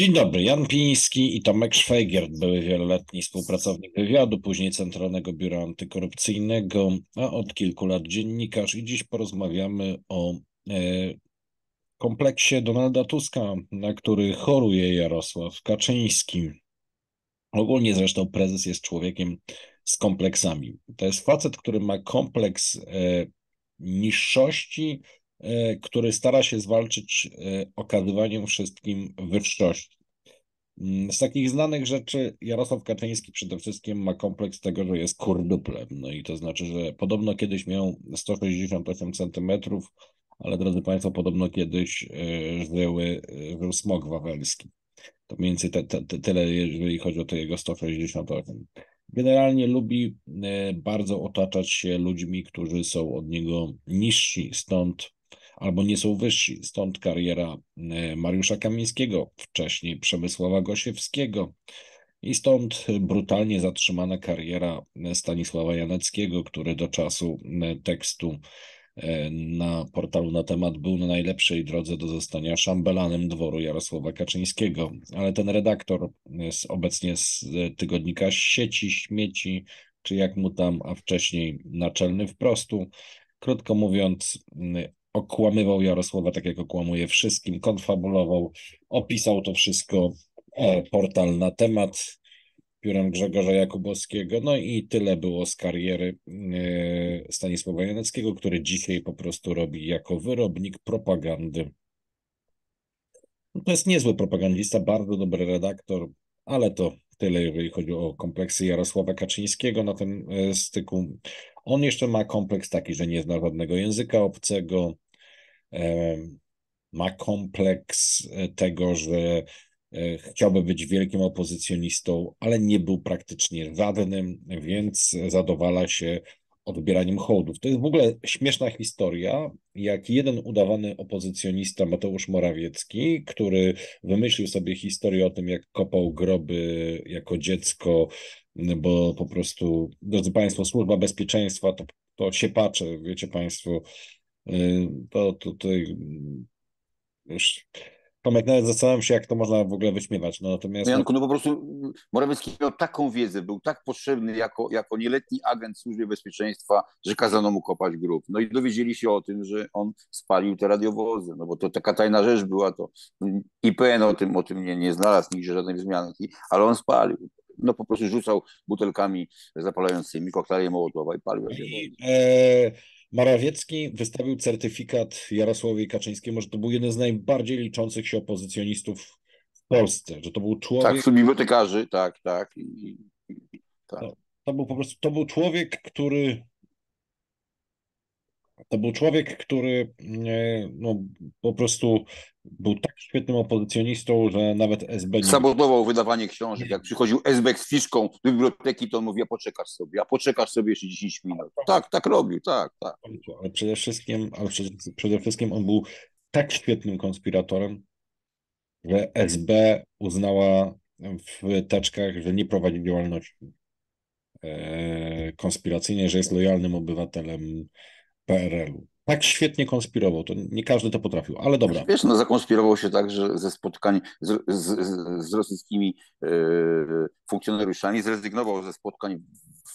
Dzień dobry, Jan Piński i Tomek Szwejgiert, były wieloletni współpracownik wywiadu, później Centralnego Biura Antykorupcyjnego, a od kilku lat dziennikarz. I dziś porozmawiamy o kompleksie Donalda Tuska, na który choruje Jarosław Kaczyński. Ogólnie zresztą prezes jest człowiekiem z kompleksami. To jest facet, który ma kompleks niższości, który stara się zwalczyć okazywaniem wszystkim wyższości. Z takich znanych rzeczy Jarosław Kaczyński przede wszystkim ma kompleks tego, że jest kurduplem. No i to znaczy, że podobno kiedyś miał 168 cm, ale drodzy Państwo, podobno kiedyś żył smok wawelski. To mniej więcej tyle, jeżeli chodzi o to jego 168. Generalnie lubi bardzo otaczać się ludźmi, którzy są od niego niżsi, stąd albo nie są wyżsi, stąd kariera Mariusza Kamińskiego, wcześniej Przemysława Gosiewskiego i stąd brutalnie zatrzymana kariera Stanisława Janeckiego, który do czasu tekstu na portalu Na Temat był na najlepszej drodze do zostania szambelanem dworu Jarosława Kaczyńskiego, ale ten redaktor jest obecnie z tygodnika Sieci, Śmieci, czy jak mu tam, a wcześniej Naczelny Wprostu, krótko mówiąc, okłamywał Jarosława tak jak okłamuje wszystkim, konfabulował, opisał to wszystko portal Na Temat piórem Grzegorza Jakubowskiego, no i tyle było z kariery Stanisława Janeckiego, który dzisiaj po prostu robi jako wyrobnik propagandy. To jest niezły propagandista, bardzo dobry redaktor, ale to tyle, jeżeli chodzi o kompleksy Jarosława Kaczyńskiego na tym styku. On jeszcze ma kompleks taki, że nie zna żadnego języka obcego, ma kompleks tego, że chciałby być wielkim opozycjonistą, ale nie był praktycznie żadnym, więc zadowala się odbieraniem hołdów. To jest w ogóle śmieszna historia, jak jeden udawany opozycjonista, Mateusz Morawiecki, który wymyślił sobie historię o tym, jak kopał groby jako dziecko, bo po prostu, drodzy Państwo, służba bezpieczeństwa to siepacze, wiecie Państwo, to tutaj już... Tomek, nawet zastanawiam się, jak to można w ogóle wyśmiewać. No, natomiast... Janku, no po prostu Morawiecki miał taką wiedzę, był tak potrzebny jako nieletni agent Służby Bezpieczeństwa, że kazano mu kopać grób. No i dowiedzieli się o tym, że on spalił te radiowozy, no bo to taka tajna rzecz była, to IPN o tym nie znalazł nigdzie żadnej wzmianki, ale on spalił. No po prostu rzucał butelkami zapalającymi, koktajle Mołotowa i palił radiowozy. Morawiecki wystawił certyfikat Jarosławowi Kaczyńskiemu, że to był jeden z najbardziej liczących się opozycjonistów w Polsce, że to był człowiek... Tak, wśród bibliotekarzy, tak. Tak. To był człowiek, który... To był człowiek, który no, po prostu był tak świetnym opozycjonistą, że nawet SB... Sabotował wydawanie książek. Jak przychodził SB z fiszką do biblioteki, to on mówi, a poczekasz sobie jeszcze 10 minut. Tak robił, tak. Ale przede wszystkim on był tak świetnym konspiratorem, że SB uznała w teczkach, że nie prowadzi działalności konspiracyjnej, że jest lojalnym obywatelem PRL-u. Tak świetnie konspirował, to nie każdy to potrafił, ale dobra. Wiesz, no zakonspirował się tak, że ze spotkań z rosyjskimi funkcjonariuszami zrezygnował ze spotkań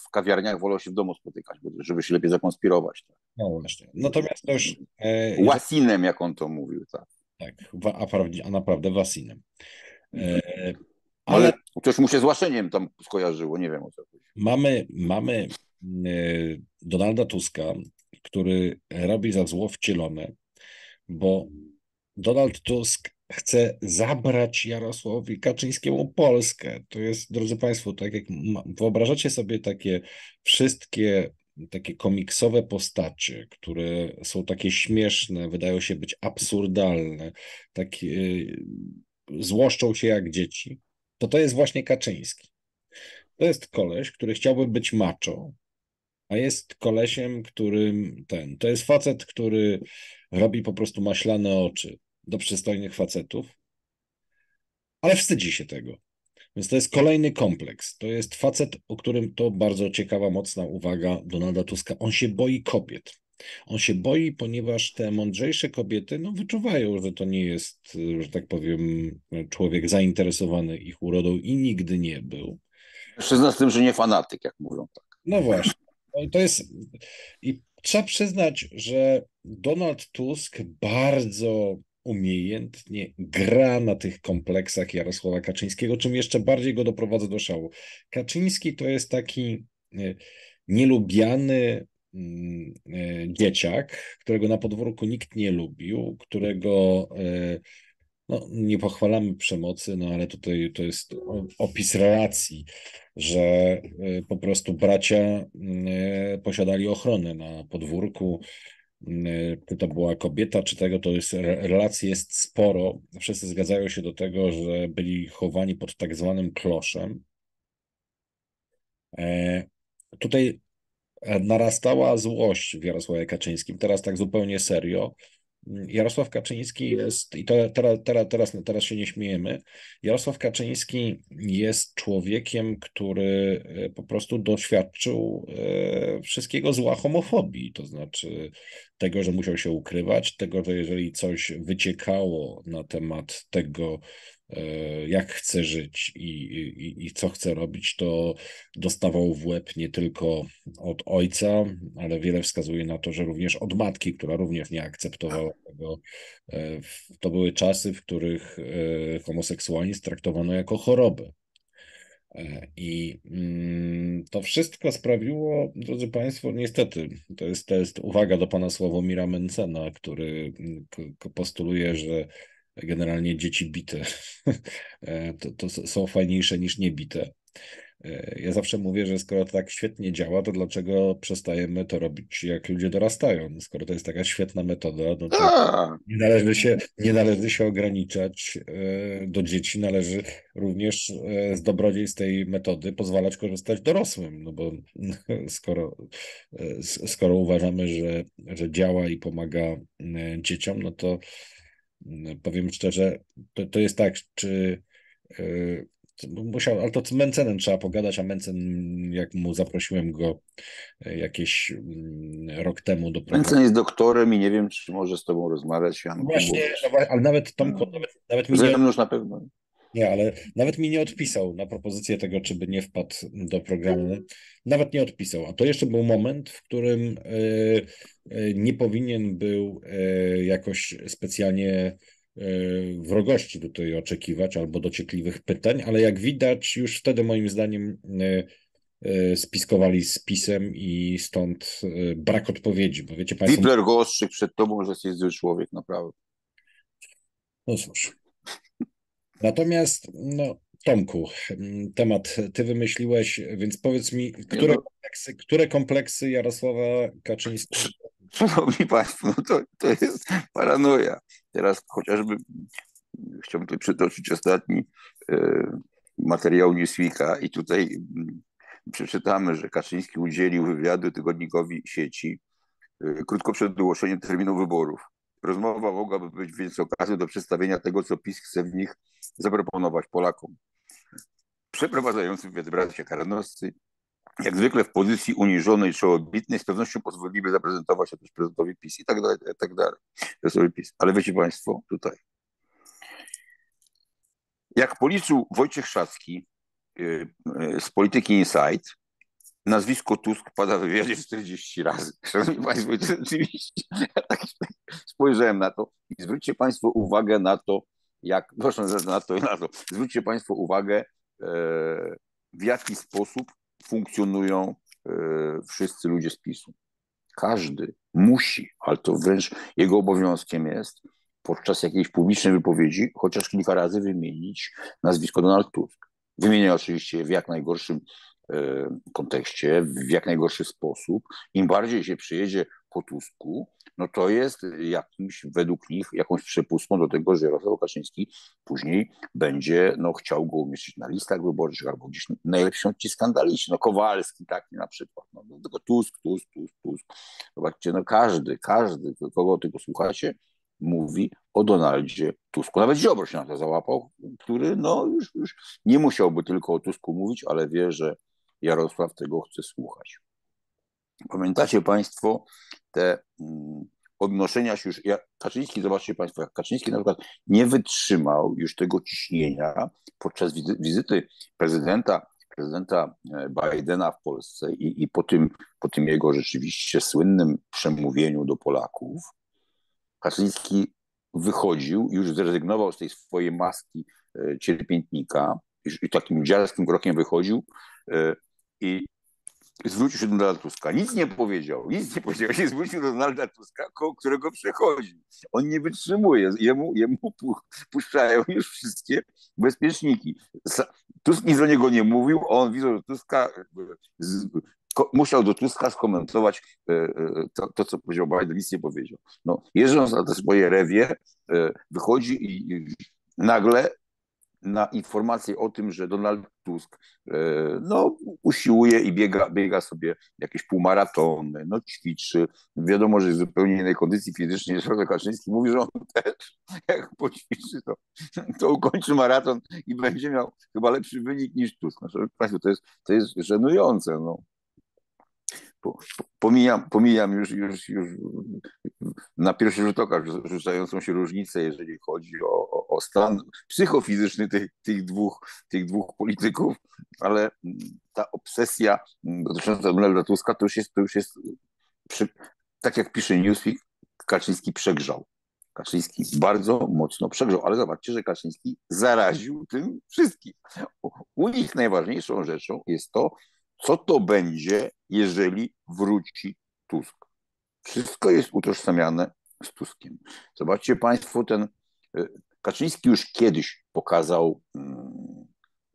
w kawiarniach, wolał się w domu spotykać, żeby się lepiej zakonspirować. Tak. No właśnie. Natomiast też... Łasinem, jak on to mówił, tak. Tak, a naprawdę Łasinem. Ale coś mu się z Łaszeniem tam skojarzyło, nie wiem o co chodzi. Mamy Donalda Tuska, który robi za zło wcielone, bo Donald Tusk chce zabrać Jarosławowi Kaczyńskiemu Polskę. To jest, drodzy Państwo, tak jak wyobrażacie sobie takie wszystkie takie komiksowe postacie, które są takie śmieszne, wydają się być absurdalne, takie złoszczą się jak dzieci, to jest właśnie Kaczyński. To jest koleś, który chciałby być macho, a jest kolesiem, którym to jest facet, który robi po prostu maślane oczy do przystojnych facetów, ale wstydzi się tego. Więc to jest kolejny kompleks. To jest facet, o którym to bardzo ciekawa, mocna uwaga Donalda Tuska. On się boi kobiet. On się boi, ponieważ te mądrzejsze kobiety wyczuwają, że to nie jest, że tak powiem, człowiek zainteresowany ich urodą i nigdy nie był. Przyzna z tym, że nie fanatyk, jak mówią tak. No właśnie. To jest... I trzeba przyznać, że Donald Tusk bardzo umiejętnie gra na tych kompleksach Jarosława Kaczyńskiego, czym jeszcze bardziej go doprowadza do szału. Kaczyński to jest taki nielubiany dzieciak, którego na podwórku nikt nie lubił, którego nie pochwalamy przemocy, ale tutaj to jest opis relacji, że po prostu bracia posiadali ochronę na podwórku, czy to była kobieta, czy tego, to jest, relacji jest sporo. Wszyscy zgadzają się do tego, że byli chowani pod tak zwanym kloszem. Tutaj narastała złość w Jarosławie Kaczyńskim. Teraz tak zupełnie serio. Jarosław Kaczyński jest, i teraz się nie śmiejemy, Jarosław Kaczyński jest człowiekiem, który po prostu doświadczył wszystkiego zła homofobii, to znaczy tego, że musiał się ukrywać, tego, że jeżeli coś wyciekało na temat tego, jak chce żyć i co chce robić, to dostawał w łeb nie tylko od ojca, ale wiele wskazuje na to, że również od matki, która również nie akceptowała tego. To były czasy, w których homoseksualizm traktowano jako chorobę. I to wszystko sprawiło, drodzy Państwo, niestety, to jest uwaga do pana Sławomira Mencena, który postuluje, że generalnie dzieci bite to są fajniejsze niż niebite. Ja zawsze mówię, że skoro to tak świetnie działa, to dlaczego przestajemy to robić, jak ludzie dorastają? Skoro to jest taka świetna metoda, no to nie należy się ograniczać do dzieci, należy również z dobrodziejstw tej metody pozwalać korzystać dorosłym, no bo skoro uważamy, że działa i pomaga dzieciom, no to powiem szczerze, to jest tak, czy ale to z Mencenem trzeba pogadać, a Mencen, jak mu zaprosiłem go jakiś rok temu do pracy. Mencen jest doktorem i nie wiem, czy może z tobą rozmawiać. Jan, właśnie, ale nawet Tomku, nawet mi nie... już na pewno. Nie, ale nawet mi nie odpisał na propozycję tego, czy by nie wpadł do programu. Nawet nie odpisał. A to jeszcze był moment, w którym nie powinien był jakoś specjalnie wrogości tutaj oczekiwać albo dociekliwych pytań, ale jak widać już wtedy moim zdaniem spiskowali z PiS-em i stąd brak odpowiedzi. Bo wiecie Państwo... Wipler go ostrzy przed tobą, że jesteś zły człowiek, naprawdę. No cóż... Natomiast, Tomku, temat ty wymyśliłeś, więc powiedz mi, które kompleksy Jarosława Kaczyńskiego... Szanowni Państwo, to jest paranoja. Teraz chociażby chciałbym tutaj przytoczyć ostatni materiał Newsweeka i tutaj przeczytamy, że Kaczyński udzielił wywiadu tygodnikowi Sieci krótko przed ogłoszeniem terminu wyborów. Rozmowa mogłaby być więc okazją do przedstawienia tego, co PiS chce w nich zaproponować Polakom. Przeprowadzający wywiad bracia Karnowscy, jak zwykle w pozycji uniżonej czy obitnej, z pewnością pozwoliliby zaprezentować się też prezydentowi PiS i tak dalej, i tak dalej. Ale wiecie Państwo, tutaj. Jak policzył Wojciech Szacki z Polityki Insight, nazwisko Tusk pada w wywiadzie 40 razy. Szanowni Państwo, rzeczywiście ja tak spojrzałem na to i zwróćcie Państwo uwagę na to, jak, proszę na to i na to, zwróćcie Państwo uwagę, w jaki sposób funkcjonują wszyscy ludzie z PiS-u. Każdy musi, ale to wręcz jego obowiązkiem jest, podczas jakiejś publicznej wypowiedzi chociaż kilka razy wymienić nazwisko Donald Tusk. Wymienia oczywiście je w jak najgorszym kontekście, w jak najgorszy sposób. Im bardziej się przyjedzie po Tusku, no to jest jakimś, według nich, jakąś przepustką do tego, że Jarosław Kaczyński później będzie chciał go umieścić na listach wyborczych albo gdzieś najlepsi ci skandaliści, Kowalski taki na przykład, tylko Tusk. Zobaczcie, każdy, kogo tylko słuchacie, mówi o Donaldzie Tusku. Nawet Ziobro się na to załapał, który już nie musiałby tylko o Tusku mówić, ale wie, że Jarosław tego chce słuchać. Pamiętacie Państwo te odnoszenia się już, Kaczyński, zobaczcie Państwo, jak Kaczyński na przykład nie wytrzymał już tego ciśnienia podczas wizyty prezydenta Bidena w Polsce i po tym jego rzeczywiście słynnym przemówieniu do Polaków, Kaczyński wychodził, już zrezygnował z tej swojej maski cierpiętnika i takim dziarskim krokiem wychodził i zwrócił się do Donalda Tuska. Nic nie powiedział. I zwrócił do Donalda Tuska, koło którego przechodził. On nie wytrzymuje. Jemu puszczają już wszystkie bezpieczniki. Tusk nic do niego nie mówił, a on widział, że musiał do Tuska skomentować to, co powiedział Biden, nic nie powiedział. No, jeżdżąc na te swoje rewie, wychodzi i nagle na informację o tym, że Donald Tusk no, usiłuje i biega sobie jakieś półmaratony, no, ćwiczy. Wiadomo, że jest w zupełnie innej kondycji fizycznej niż Kaczyński. Mówi, że on też jak poćwiczy, to ukończy maraton i będzie miał chyba lepszy wynik niż Tusk. No, proszę Państwa, to jest żenujące. No. Pomijam już na pierwszy rzut oka rzucającą się różnicę, jeżeli chodzi o stan psychofizyczny tych dwóch polityków, ale ta obsesja dotycząca Donalda Tuska to już jest tak jak pisze Newsweek, Kaczyński przegrzał. Kaczyński bardzo mocno przegrzał, ale zobaczcie, że Kaczyński zaraził tym wszystkim. U nich najważniejszą rzeczą jest to, co to będzie, jeżeli wróci Tusk. Wszystko jest utożsamiane z Tuskiem. Zobaczcie Państwo, ten Kaczyński już kiedyś pokazał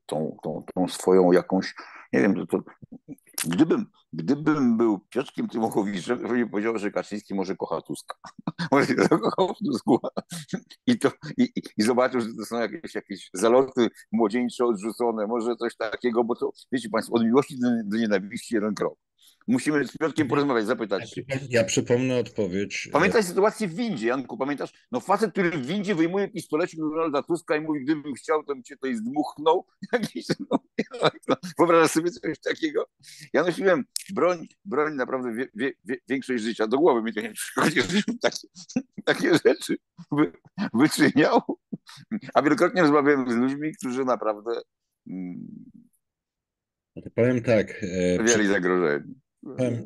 tą swoją jakąś, nie wiem, gdybym był Piotrkiem Tymochowiczem, to bym powiedział, że Kaczyński może kocha Tuska. Może się zakochał w Tusku. I zobaczył, że to są jakieś zaloty młodzieńcze odrzucone, może coś takiego, bo to, wiecie Państwo, od miłości do nienawiści jeden krok. Musimy z Piotrkiem porozmawiać, zapytać się. Ja przypomnę odpowiedź. Pamiętaj sytuację w windzie, Janku, pamiętasz? No facet, który w windzie wyjmuje pistolecik do Donalda Tuska i mówi, gdybym chciał, to bym cię tutaj zdmuchnął. Wyobrażasz sobie coś takiego? Ja nosiłem broń naprawdę większość życia. Do głowy mi to nie przychodzi, żebym takie rzeczy wyczyniał. A wielokrotnie rozmawiałem z ludźmi, którzy naprawdę... Powiem tak,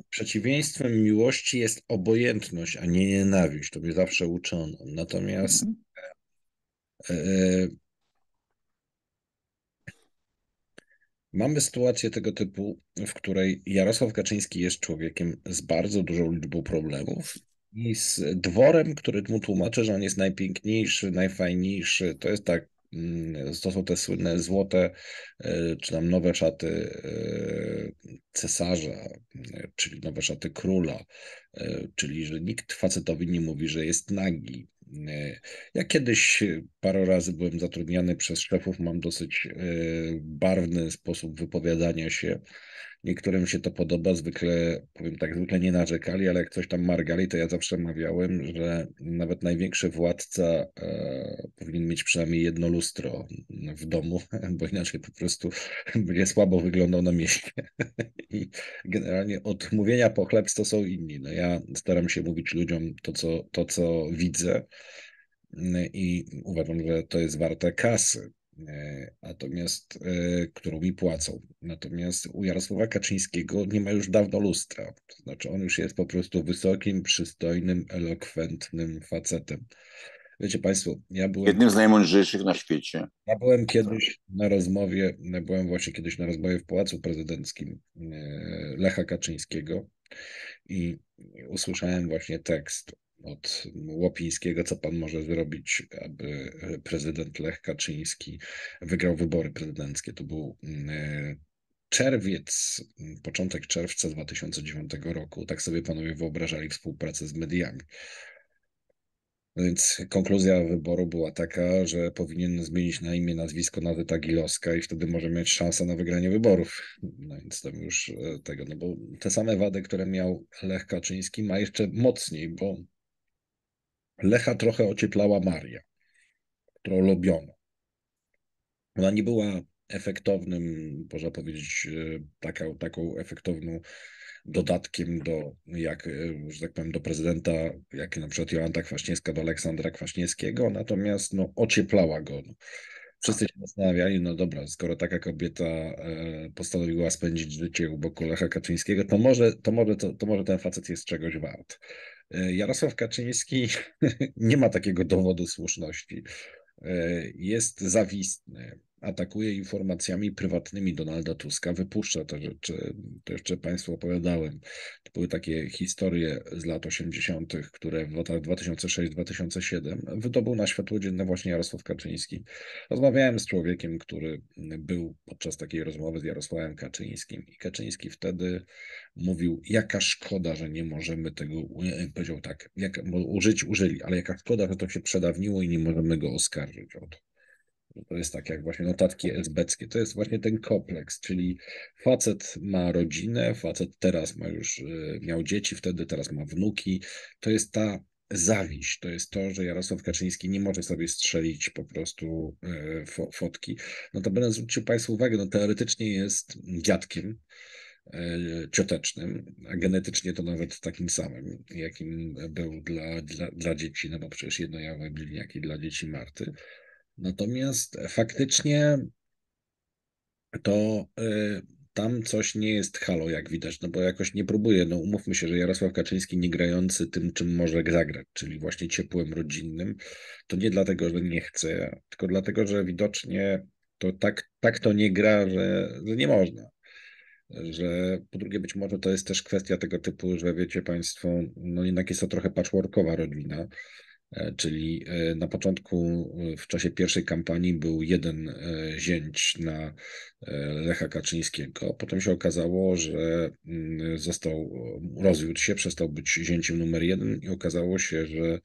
przeciwieństwem miłości jest obojętność, a nie nienawiść. To mnie zawsze uczono. Natomiast mamy sytuację tego typu, w której Jarosław Kaczyński jest człowiekiem z bardzo dużą liczbą problemów i z dworem, który mu tłumaczy, że on jest najpiękniejszy, najfajniejszy. To jest tak. To są te słynne złote, czy tam nowe szaty cesarza, czyli nowe szaty króla, czyli że nikt facetowi nie mówi, że jest nagi. Ja kiedyś parę razy byłem zatrudniany przez szefów, mam dosyć barwny sposób wypowiadania się. Niektórym się to podoba, zwykle, powiem tak, zwykle nie narzekali, ale jak coś tam margali, to ja zawsze mawiałem, że nawet największy władca powinien mieć przynajmniej jedno lustro w domu, bo inaczej po prostu będzie słabo wyglądał na mieście. I generalnie od mówienia pochlebstw to są inni. No ja staram się mówić ludziom to, co widzę i uważam, że to jest warte kasy. Natomiast, którą mi płacą. Natomiast u Jarosława Kaczyńskiego nie ma już dawno lustra. To znaczy on już jest po prostu wysokim, przystojnym, elokwentnym facetem. Wiecie Państwo, ja byłem... Jednym z najmądrzejszych na świecie. Ja byłem właśnie kiedyś na rozmowie w Pałacu Prezydenckim Lecha Kaczyńskiego i usłyszałem właśnie tekst od Łopińskiego, co pan może zrobić, aby prezydent Lech Kaczyński wygrał wybory prezydenckie. To był czerwiec, początek czerwca 2009 roku. Tak sobie panowie wyobrażali współpracę z mediami. No więc konkluzja wyboru była taka, że powinien zmienić na imię, nazwisko na Tagilowska i wtedy może mieć szansę na wygranie wyborów. No więc tam już tego, no bo te same wady, które miał Lech Kaczyński, ma jeszcze mocniej, bo Lecha trochę ocieplała Maria, którą lubiono. Ona nie była efektownym, można powiedzieć, taką efektowną dodatkiem do, że tak powiem, do prezydenta, jak na przykład Jolanta Kwaśniewska do Aleksandra Kwaśniewskiego, natomiast no, ocieplała go. No. Wszyscy się zastanawiali, no dobra, skoro taka kobieta postanowiła spędzić życie u boku Lecha Kaczyńskiego, to może ten facet jest czegoś wart. Jarosław Kaczyński nie ma takiego dowodu słuszności. Jest zawistny, atakuje informacjami prywatnymi Donalda Tuska, wypuszcza te rzeczy, to jeszcze Państwu opowiadałem. To były takie historie z lat 80., które w latach 2006-2007 wydobył na światło dzienne właśnie Jarosław Kaczyński. Rozmawiałem z człowiekiem, który był podczas takiej rozmowy z Jarosławem Kaczyńskim i Kaczyński wtedy mówił, jaka szkoda, że nie możemy tego, powiedział tak, użyli, ale jaka szkoda, że to się przedawniło i nie możemy go oskarżyć o to. To jest tak jak właśnie notatki esbeckie, to jest właśnie ten kompleks, czyli facet ma rodzinę, facet teraz miał dzieci wtedy, teraz ma wnuki, to jest ta zawiść, to jest to, że Jarosław Kaczyński nie może sobie strzelić po prostu fotki. No to będę zwrócił Państwu uwagę, no teoretycznie jest dziadkiem ciotecznym, a genetycznie to nawet takim samym, jakim był dla dzieci, no bo przecież jednojawy bliźniaki dla dzieci Marty. Natomiast faktycznie to tam coś nie jest halo, jak widać, no bo jakoś nie próbuje, no umówmy się, że Jarosław Kaczyński nie grający tym, czym może zagrać, czyli właśnie ciepłem rodzinnym, to nie dlatego, że nie chce, tylko dlatego, że widocznie to tak to nie gra, że nie można. Że po drugie być może to jest też kwestia tego typu, że wiecie Państwo, no jednak jest to trochę patchworkowa rodzina, czyli na początku, w czasie pierwszej kampanii był jeden zięć na Lecha Kaczyńskiego. Potem się okazało, że rozwiódł się, przestał być zięciem numer 1 i okazało się, że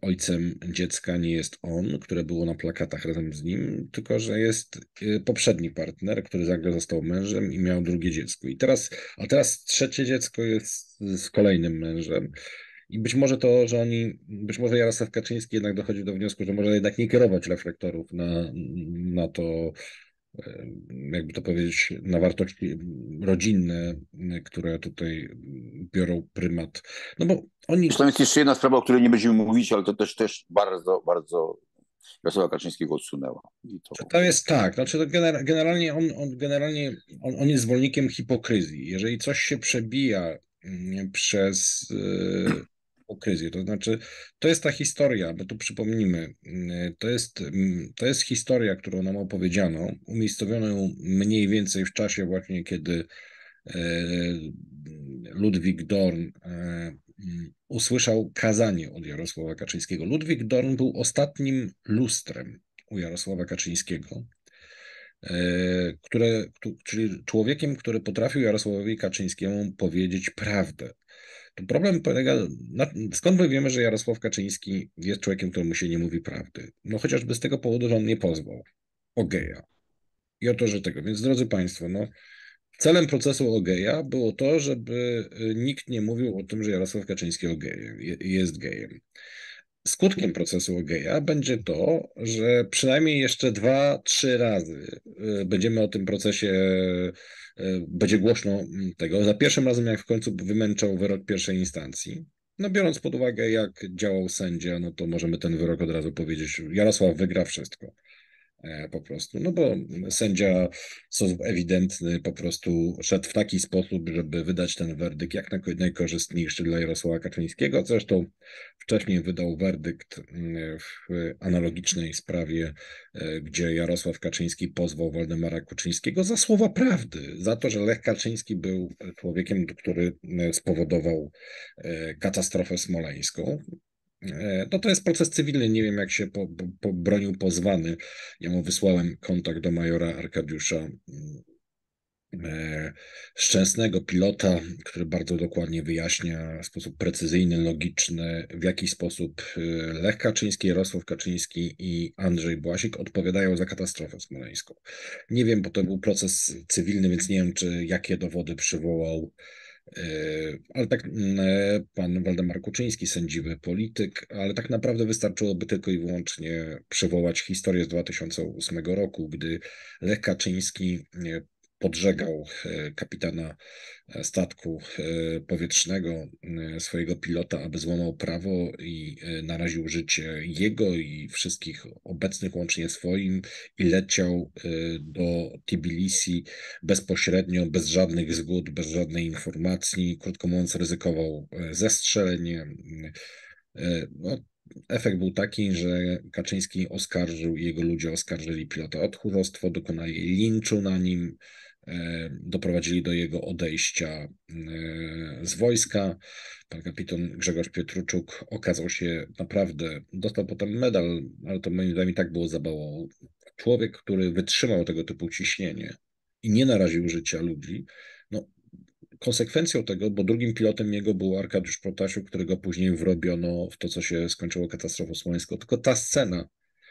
ojcem dziecka nie jest on, które było na plakatach razem z nim, tylko że jest poprzedni partner, który nagle został mężem i miał drugie dziecko. A teraz trzecie dziecko jest z kolejnym mężem. I być może to, że być może Jarosław Kaczyński jednak dochodzi do wniosku, że może jednak nie kierować reflektorów na to, jakby to powiedzieć, na wartości rodzinne, które tutaj biorą prymat. No bo oni... Zresztą jest jeszcze jedna sprawa, o której nie będziemy mówić, ale to też bardzo, bardzo Jarosława Kaczyńskiego odsunęła. To jest tak, znaczy generalnie on jest zwolennikiem hipokryzji. Jeżeli coś się przebija przez... hipokryzję. To znaczy, to jest ta historia, bo tu przypomnijmy, to jest historia, którą nam opowiedziano, umiejscowiono ją mniej więcej w czasie właśnie, kiedy Ludwik Dorn usłyszał kazanie od Jarosława Kaczyńskiego. Ludwik Dorn był ostatnim lustrem u Jarosława Kaczyńskiego, czyli człowiekiem, który potrafił Jarosławowi Kaczyńskiemu powiedzieć prawdę. Problem polega na tym, skąd my wiemy, że Jarosław Kaczyński jest człowiekiem, któremu się nie mówi prawdy. No chociażby z tego powodu, że on nie pozwał o geja. I o to, że tego. Więc drodzy Państwo, no, celem procesu o geja było to, żeby nikt nie mówił o tym, że Jarosław Kaczyński jest gejem. Skutkiem procesu o geja będzie to, że przynajmniej jeszcze 2-3 razy będziemy o tym procesie, będzie głośno tego. Za pierwszym razem, jak w końcu wymęczał wyrok pierwszej instancji, no biorąc pod uwagę, jak działał sędzia, no to możemy ten wyrok od razu powiedzieć, Jarosław wygra wszystko. Po prostu, no bo sędzia w sposób ewidentny po prostu szedł w taki sposób, żeby wydać ten werdykt jak najkorzystniejszy dla Jarosława Kaczyńskiego. Zresztą wcześniej wydał werdykt w analogicznej sprawie, gdzie Jarosław Kaczyński pozwał Waldemara Kuczyńskiego za słowa prawdy, za to, że Lech Kaczyński był człowiekiem, który spowodował katastrofę smoleńską. No to jest proces cywilny, nie wiem jak się bronił pozwany. Ja mu wysłałem kontakt do majora Arkadiusza Szczęsnego, pilota, który bardzo dokładnie wyjaśnia w sposób precyzyjny, logiczny, w jaki sposób Lech Kaczyński, Jarosław Kaczyński i Andrzej Błasik odpowiadają za katastrofę smoleńską. Nie wiem, bo to był proces cywilny, więc nie wiem, jakie dowody przywołał. Ale tak pan Waldemar Kuczyński, sędziwy polityk, ale tak naprawdę wystarczyłoby tylko i wyłącznie przywołać historię z 2008 roku, gdy Lech Kaczyński podżegał kapitana statku powietrznego, swojego pilota, aby złamał prawo i naraził życie jego i wszystkich obecnych, łącznie swoim, i leciał do Tbilisi bezpośrednio, bez żadnych zgód, bez żadnej informacji. Krótko mówiąc, ryzykował zestrzelenie. No, efekt był taki, że Kaczyński oskarżył i jego ludzie oskarżyli pilota o tchórzostwo, dokonali linczu na nim, doprowadzili do jego odejścia z wojska. Pan kapitan Grzegorz Pietruczuk okazał się naprawdę, dostał potem medal, ale to moim zdaniem i tak było za mało. Człowiek, który wytrzymał tego typu ciśnienie i nie naraził życia ludzi, no, konsekwencją tego, bo drugim pilotem jego był Arkadiusz Protasiuk, którego później wrobiono w to, co się skończyło katastrofą smoleńską. Tylko ta scena,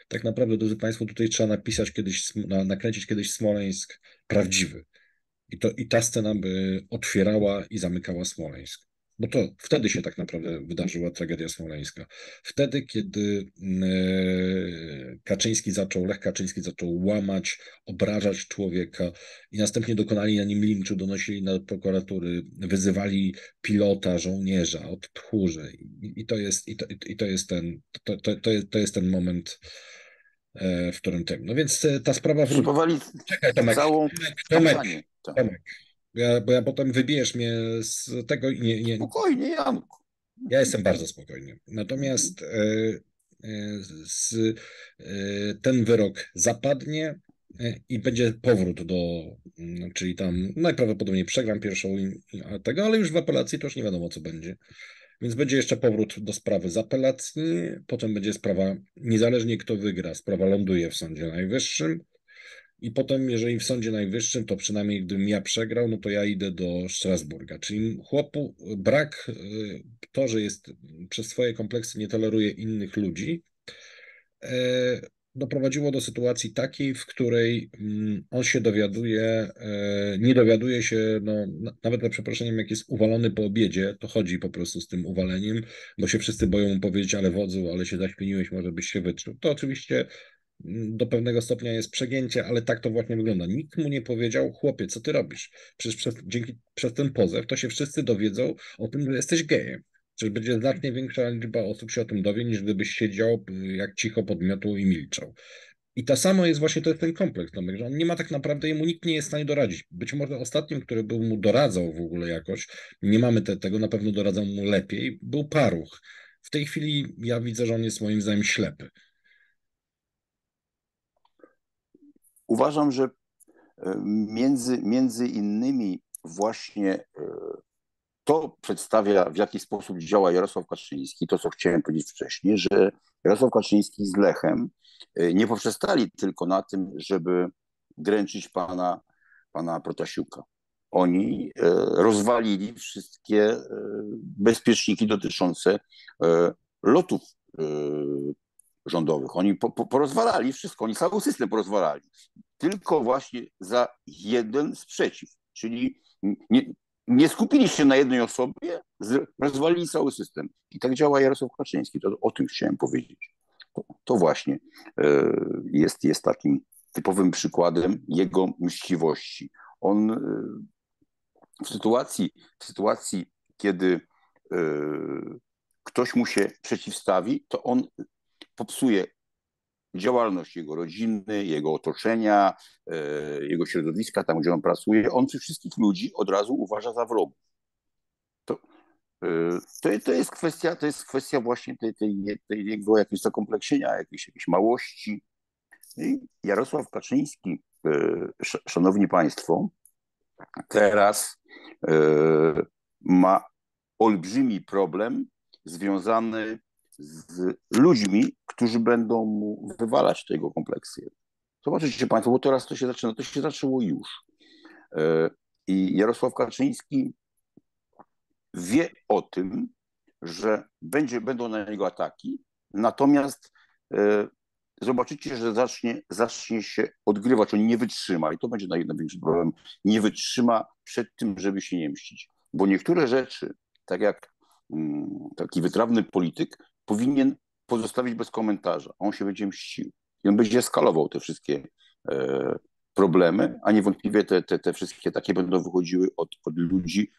tak naprawdę, drodzy Państwo, tutaj trzeba napisać kiedyś, nakręcić kiedyś Smoleńsk prawdziwy. I ta scena by otwierała i zamykała Smoleńsk. Bo to wtedy się tak naprawdę wydarzyła tragedia smoleńska. Wtedy, kiedy Lech Kaczyński zaczął łamać, obrażać człowieka i następnie dokonali na nim linczu, donosili na prokuratury, wyzywali pilota, żołnierza od tchórzy. I to jest ten moment, w którym ten... No więc ta sprawa... Próbowali Tomek. Bo ja potem wybijesz mnie z tego i nie... Spokojnie, Janku. Ja jestem bardzo spokojny. Natomiast ten wyrok zapadnie i będzie powrót do... Czyli tam najprawdopodobniej przegram pierwszą tego, ale już w apelacji to już nie wiadomo, co będzie. Więc będzie jeszcze powrót do sprawy z apelacji, potem będzie sprawa, niezależnie kto wygra, sprawa ląduje w Sądzie Najwyższym. I potem, jeżeli w Sądzie Najwyższym, to przynajmniej gdybym ja przegrał, no to ja idę do Strasburga. Czyli chłopu brak, to, że jest przez swoje kompleksy nie toleruje innych ludzi, doprowadziło do sytuacji takiej, w której on się dowiaduje, nie dowiaduje się, no, nawet na przeproszeniem, jak jest uwalony po obiedzie, to chodzi po prostu z tym uwaleniem, bo się wszyscy boją mu powiedzieć, ale wodzu, ale się zaśpieniłeś, może byś się wyczuł. To oczywiście... do pewnego stopnia jest przegięcie, ale tak to właśnie wygląda. Nikt mu nie powiedział, chłopie, co ty robisz? Przecież przez ten pozew to się wszyscy dowiedzą o tym, że jesteś gejem. Przecież będzie znacznie większa liczba osób się o tym dowie, niż gdybyś siedział jak cicho podmiotu i milczał. I to samo jest właśnie ten kompleks, Tomek, że on nie ma tak naprawdę, jemu nikt nie jest w stanie doradzić. Być może ostatnim, który był mu doradzał w ogóle jakoś, nie mamy tego, na pewno doradzał mu lepiej, był Paruch. W tej chwili ja widzę, że on jest moim zdaniem ślepy. Uważam, że między innymi właśnie to przedstawia, w jaki sposób działa Jarosław Kaczyński, to co chciałem powiedzieć wcześniej, że Jarosław Kaczyński z Lechem nie poprzestali tylko na tym, żeby dręczyć pana Protasiuka. Oni rozwalili wszystkie bezpieczniki dotyczące lotów rządowych. Oni porozwalali wszystko, oni cały system porozwalali. Tylko właśnie za jeden sprzeciw. Czyli nie skupili się na jednej osobie, rozwalili cały system. I tak działa Jarosław Kaczyński. To o tym chciałem powiedzieć. To właśnie jest takim typowym przykładem jego mściwości. On w sytuacji, kiedy ktoś mu się przeciwstawi, to on popsuje działalność jego rodziny, jego otoczenia, jego środowiska, tam gdzie on pracuje. On tych wszystkich ludzi od razu uważa za wrogów. To jest kwestia właśnie tej jego jakiegoś zakompleksienia, jakiejś małości. I Jarosław Kaczyński, szanowni państwo, teraz ma olbrzymi problem związany z ludźmi, którzy będą mu wywalać te jego kompleksy. Zobaczycie Państwo, bo teraz to się zaczyna, to się zaczęło już. I Jarosław Kaczyński wie o tym, że będą na niego ataki, natomiast zobaczycie, że zacznie się odgrywać, on nie wytrzyma i to będzie największy problem, nie wytrzyma przed tym, żeby się nie mścić. Bo niektóre rzeczy, tak jak taki wytrawny polityk, powinien pozostawić bez komentarza. On się będzie mścił. I on będzie eskalował te wszystkie problemy, a niewątpliwie te wszystkie takie będą wychodziły od ludzi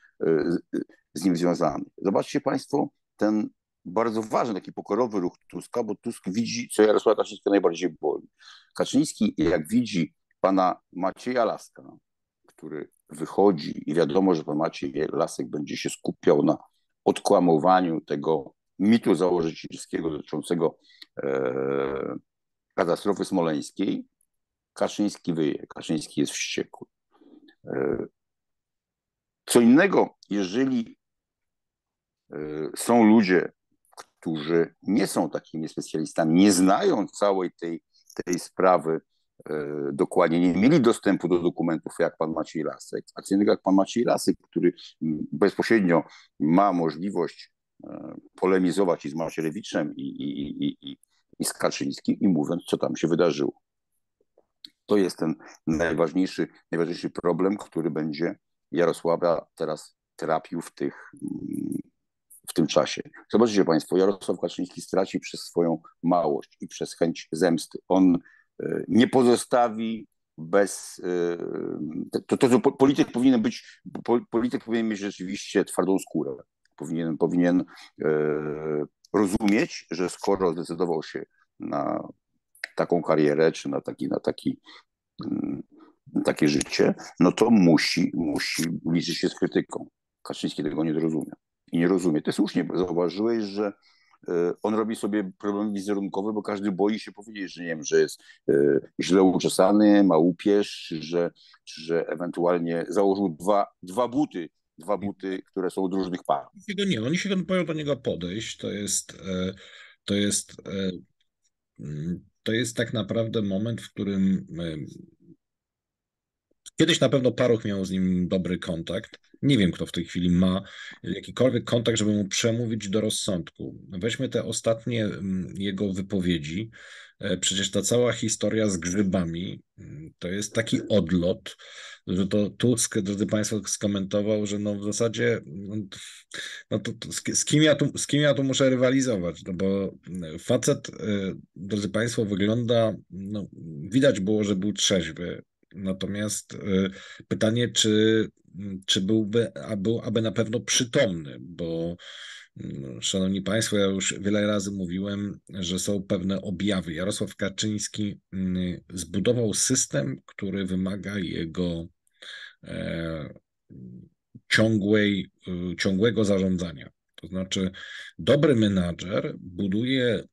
z nim związanych. Zobaczcie Państwo ten bardzo ważny, taki pokorowy ruch Tuska, bo Tusk widzi, co Jarosława Kaczyńskiego najbardziej boli. Kaczyński, jak widzi pana Macieja Laska, który wychodzi i wiadomo, że pan Maciej Lasek będzie się skupiał na odkłamowaniu tego mitu założycielskiego dotyczącego katastrofy smoleńskiej, Kaczyński wyje, Kaczyński jest wściekły. Co innego, jeżeli są ludzie, którzy nie są takimi specjalistami, nie znają całej tej sprawy dokładnie, nie mieli dostępu do dokumentów jak pan Maciej Lasek, a co innego jak pan Maciej Lasek, który bezpośrednio ma możliwość polemizować i z Macierewiczem i z Kaczyńskim i mówiąc, co tam się wydarzyło. To jest ten najważniejszy problem, który będzie Jarosława teraz trapił w tym czasie. Zobaczycie Państwo, Jarosław Kaczyński straci przez swoją małość i przez chęć zemsty. On nie pozostawi bez... To polityk powinien być... Polityk powinien mieć rzeczywiście twardą skórę. Powinien rozumieć, że skoro zdecydował się na taką karierę, czy na takie życie, no to musi liczyć się z krytyką. Kaczyński tego nie zrozumie. I nie rozumie. Ty słusznie zauważyłeś, że on robi sobie problemy wizerunkowe, bo każdy boi się powiedzieć, że nie wiem, że jest źle uczesany, ma łupież, że ewentualnie założył dwa buty, które są od różnych par. Nie, oni się boją do niego podejść. To jest tak naprawdę moment, w którym kiedyś na pewno Paruch miał z nim dobry kontakt. Nie wiem, kto w tej chwili ma jakikolwiek kontakt, żeby mu przemówić do rozsądku. Weźmy te ostatnie jego wypowiedzi. Przecież ta cała historia z grzybami to jest taki odlot, że to Tusk, drodzy Państwo, skomentował, że no w zasadzie z kim ja tu muszę rywalizować, no bo facet, drodzy Państwo, wygląda, no widać było, że był trzeźwy. Natomiast pytanie, czy byłby na pewno przytomny, bo szanowni Państwo, ja już wiele razy mówiłem, że są pewne objawy. Jarosław Kaczyński zbudował system, który wymaga jego ciągłego zarządzania. To znaczy dobry menadżer buduje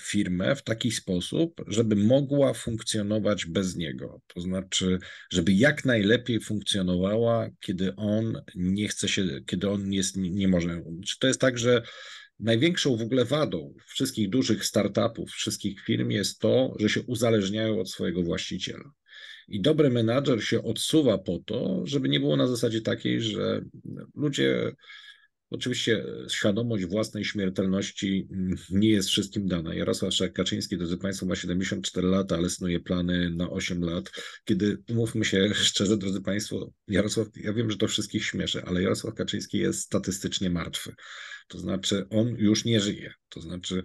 firmę w taki sposób, żeby mogła funkcjonować bez niego. To znaczy, żeby jak najlepiej funkcjonowała, kiedy on nie chce się, kiedy on nie może. To jest tak, że największą w ogóle wadą wszystkich dużych startupów, wszystkich firm jest to, że się uzależniają od swojego właściciela. I dobry menadżer się odsuwa po to, żeby nie było na zasadzie takiej, że ludzie... Oczywiście świadomość własnej śmiertelności nie jest wszystkim dana. Jarosław Kaczyński, drodzy Państwo, ma 74 lata, ale snuje plany na 8 lat. Kiedy, umówmy się szczerze, drodzy Państwo, Jarosław, ja wiem, że to wszystkich śmieszy, ale Jarosław Kaczyński jest statystycznie martwy. To znaczy on już nie żyje. To znaczy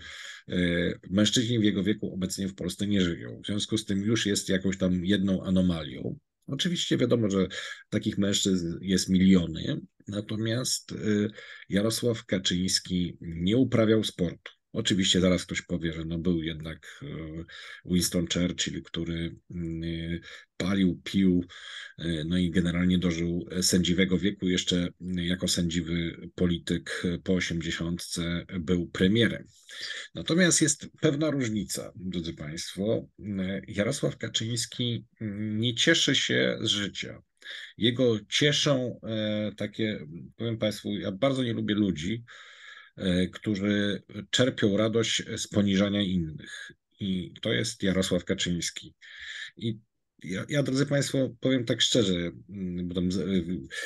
mężczyźni w jego wieku obecnie w Polsce nie żyją. W związku z tym już jest jakąś tam jedną anomalią. Oczywiście wiadomo, że takich mężczyzn jest miliony, natomiast Jarosław Kaczyński nie uprawiał sportu. Oczywiście zaraz ktoś powie, że no był jednak Winston Churchill, który palił, pił, no i generalnie dożył sędziwego wieku. Jeszcze jako sędziwy polityk po 80-tce był premierem. Natomiast jest pewna różnica, drodzy Państwo. Jarosław Kaczyński nie cieszy się z życia. Jego cieszą takie, powiem Państwu, ja bardzo nie lubię ludzi, którzy czerpią radość z poniżania innych. I to jest Jarosław Kaczyński. I ja, drodzy Państwo, powiem tak szczerze,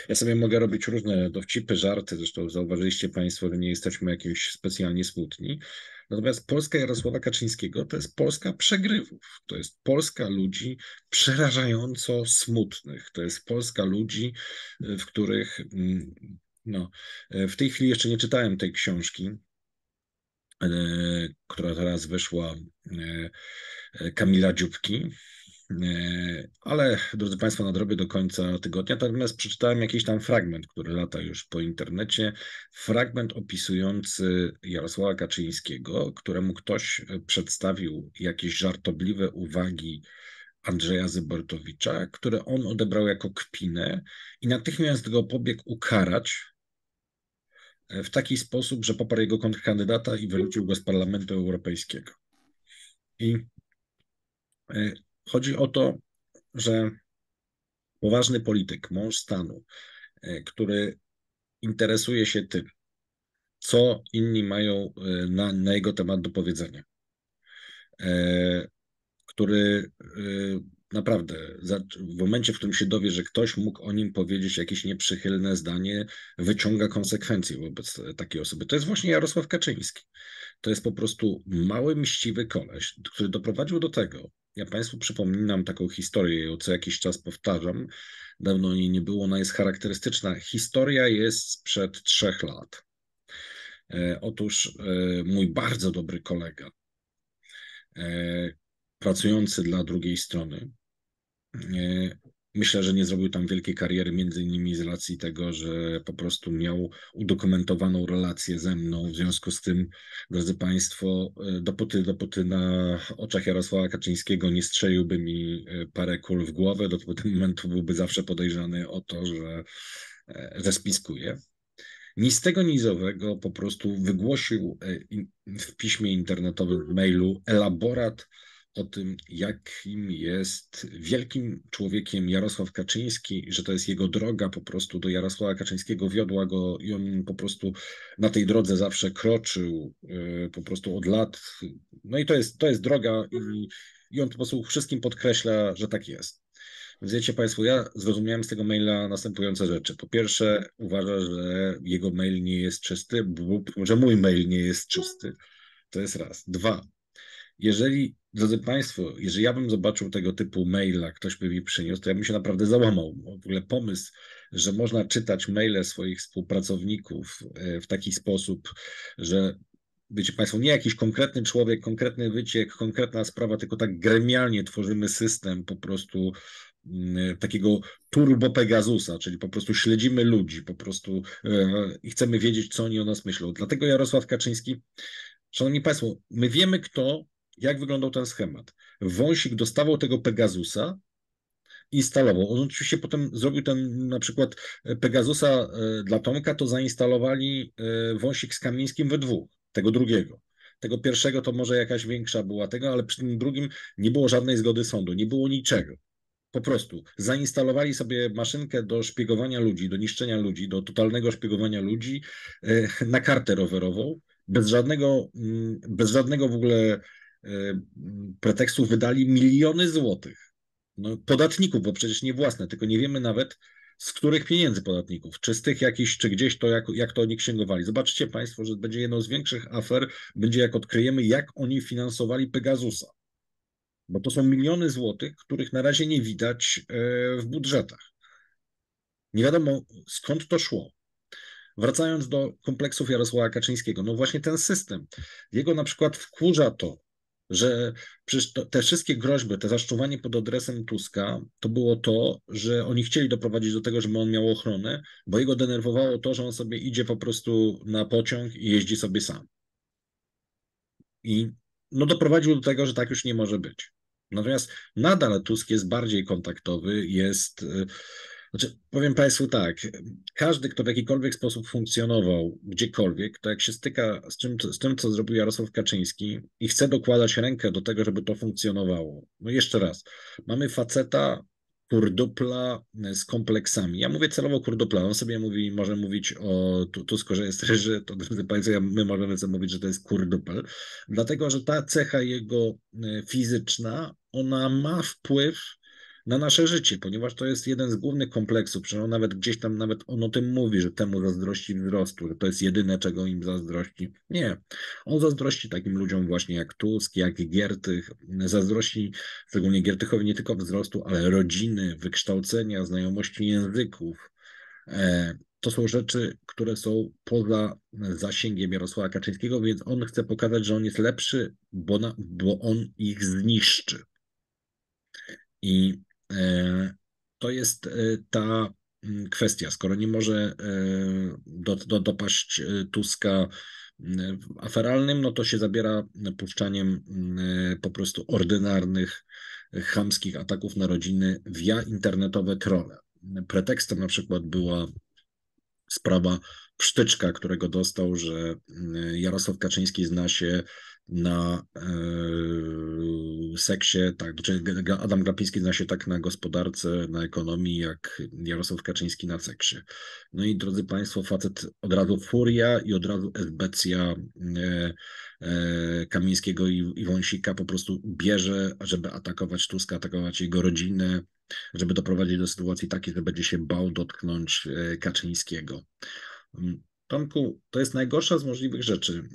ja sobie mogę robić różne dowcipy, żarty, zresztą zauważyliście Państwo, że nie jesteśmy jakimś specjalnie smutni. Natomiast Polska Jarosława Kaczyńskiego to jest Polska przegrywów. To jest Polska ludzi przerażająco smutnych. To jest Polska ludzi, w których... No, w tej chwili jeszcze nie czytałem tej książki, która teraz wyszła, Kamila Dziupki. Ale, drodzy Państwo, nadrobię do końca tygodnia, natomiast przeczytałem jakiś tam fragment, który lata już po internecie, fragment opisujący Jarosława Kaczyńskiego, któremu ktoś przedstawił jakieś żartobliwe uwagi Andrzeja Zybortowicza, które on odebrał jako kpinę i natychmiast go pobiegł ukarać w taki sposób, że poparł jego kontrkandydata i wyrzucił go z Parlamentu Europejskiego. I chodzi o to, że poważny polityk, mąż stanu, który interesuje się tym, co inni mają na jego temat do powiedzenia, który naprawdę w momencie, w którym się dowie, że ktoś mógł o nim powiedzieć jakieś nieprzychylne zdanie, wyciąga konsekwencje wobec takiej osoby. To jest właśnie Jarosław Kaczyński. To jest po prostu mały, mściwy koleś, który doprowadził do tego, ja Państwu przypominam taką historię, ją co jakiś czas powtarzam, dawno jej nie było, ona jest charakterystyczna. Historia jest sprzed 3 lat. Otóż mój bardzo dobry kolega, pracujący dla drugiej strony, myślę, że nie zrobił tam wielkiej kariery, między innymi z racji tego, że po prostu miał udokumentowaną relację ze mną. W związku z tym, drodzy Państwo, dopóty na oczach Jarosława Kaczyńskiego nie strzeliłby mi parę kul w głowę, do tego momentu byłby zawsze podejrzany o to, że spiskuje. Nic z tego nizowego po prostu wygłosił w piśmie internetowym, w mailu, elaborat o tym, jakim jest wielkim człowiekiem Jarosław Kaczyński, że to jest jego droga po prostu do Jarosława Kaczyńskiego, wiodła go i on po prostu na tej drodze zawsze kroczył po prostu od lat. No i to jest droga i on po prostu wszystkim podkreśla, że tak jest. Więc wiecie Państwo, ja zrozumiałem z tego maila następujące rzeczy. Po pierwsze, uważa, że jego mail nie jest czysty, że mój mail nie jest czysty. To jest raz. Dwa, jeżeli, drodzy Państwo, jeżeli ja bym zobaczył tego typu maila, ktoś by mi przyniósł, to ja bym się naprawdę załamał. W ogóle pomysł, że można czytać maile swoich współpracowników w taki sposób, że, wiecie Państwo, nie jakiś konkretny człowiek, konkretny wyciek, konkretna sprawa, tylko tak gremialnie tworzymy system po prostu takiego turbo Pegasusa, czyli po prostu śledzimy ludzi po prostu i chcemy wiedzieć, co oni o nas myślą. Dlatego Jarosław Kaczyński, Szanowni Państwo, my wiemy kto, jak wyglądał ten schemat. Wąsik dostawał tego Pegasusa, instalował. On oczywiście potem zrobił ten na przykład Pegasusa dla Tomka, to zainstalowali Wąsik z Kamińskim we dwóch, tego drugiego. Tego pierwszego to może jakaś większa była tego, ale przy tym drugim nie było żadnej zgody sądu, nie było niczego. Po prostu zainstalowali sobie maszynkę do szpiegowania ludzi, do niszczenia ludzi, do totalnego szpiegowania ludzi na kartę rowerową. Bez żadnego w ogóle pretekstu wydali miliony złotych. No, podatników, bo przecież nie własne, tylko nie wiemy nawet z których pieniędzy podatników, czy z tych jakichś, czy gdzieś to, jak to oni księgowali. Zobaczycie Państwo, że będzie jedną z większych afer, będzie jak odkryjemy, jak oni finansowali Pegasusa. Bo to są miliony złotych, których na razie nie widać w budżetach. Nie wiadomo skąd to szło. Wracając do kompleksów Jarosława Kaczyńskiego, no właśnie ten system, jego na przykład wkurza to, że przecież te wszystkie groźby, te zaszczuwanie pod adresem Tuska, to było to, że oni chcieli doprowadzić do tego, żeby on miał ochronę, bo jego denerwowało to, że on sobie idzie po prostu na pociąg i jeździ sobie sam. I no doprowadził do tego, że tak już nie może być. Natomiast nadal Tusk jest bardziej kontaktowy, jest... Znaczy, powiem Państwu tak, każdy, kto w jakikolwiek sposób funkcjonował gdziekolwiek, to jak się styka z tym, co zrobił Jarosław Kaczyński i chce dokładać rękę do tego, żeby to funkcjonowało. No jeszcze raz, mamy faceta, kurdupla z kompleksami. Ja mówię celowo kurdupla, on sobie mówi, może mówić o Tusku, że jest ryży, to drodzy Państwo, my możemy sobie mówić, że to jest kurdupel, dlatego, że ta cecha jego fizyczna, ona ma wpływ na nasze życie, ponieważ to jest jeden z głównych kompleksów, przecież on nawet gdzieś tam, nawet on o tym mówi, że temu zazdrości wzrostu, że to jest jedyne, czego im zazdrości. Nie, on zazdrości takim ludziom właśnie jak Tusk, jak Giertych, zazdrości szczególnie Giertychowi nie tylko wzrostu, ale rodziny, wykształcenia, znajomości języków. To są rzeczy, które są poza zasięgiem Jarosława Kaczyńskiego, więc on chce pokazać, że on jest lepszy, bo on ich zniszczy. I to jest ta kwestia, skoro nie może dopaść Tuska aferalnym, no to się zabiera puszczaniem po prostu ordynarnych, chamskich ataków na rodziny via internetowe trolle. Pretekstem na przykład była sprawa Psztyczka, którego dostał, że Jarosław Kaczyński zna się na seksie, tak, czy Adam Glapiński zna się tak na gospodarce, na ekonomii, jak Jarosław Kaczyński na seksie. No i drodzy Państwo, facet od razu furia i od razu esbecja Kamińskiego i Wąsika po prostu bierze, żeby atakować Tuska, atakować jego rodzinę, żeby doprowadzić do sytuacji takiej, że będzie się bał dotknąć Kaczyńskiego. Tomku, to jest najgorsza z możliwych rzeczy.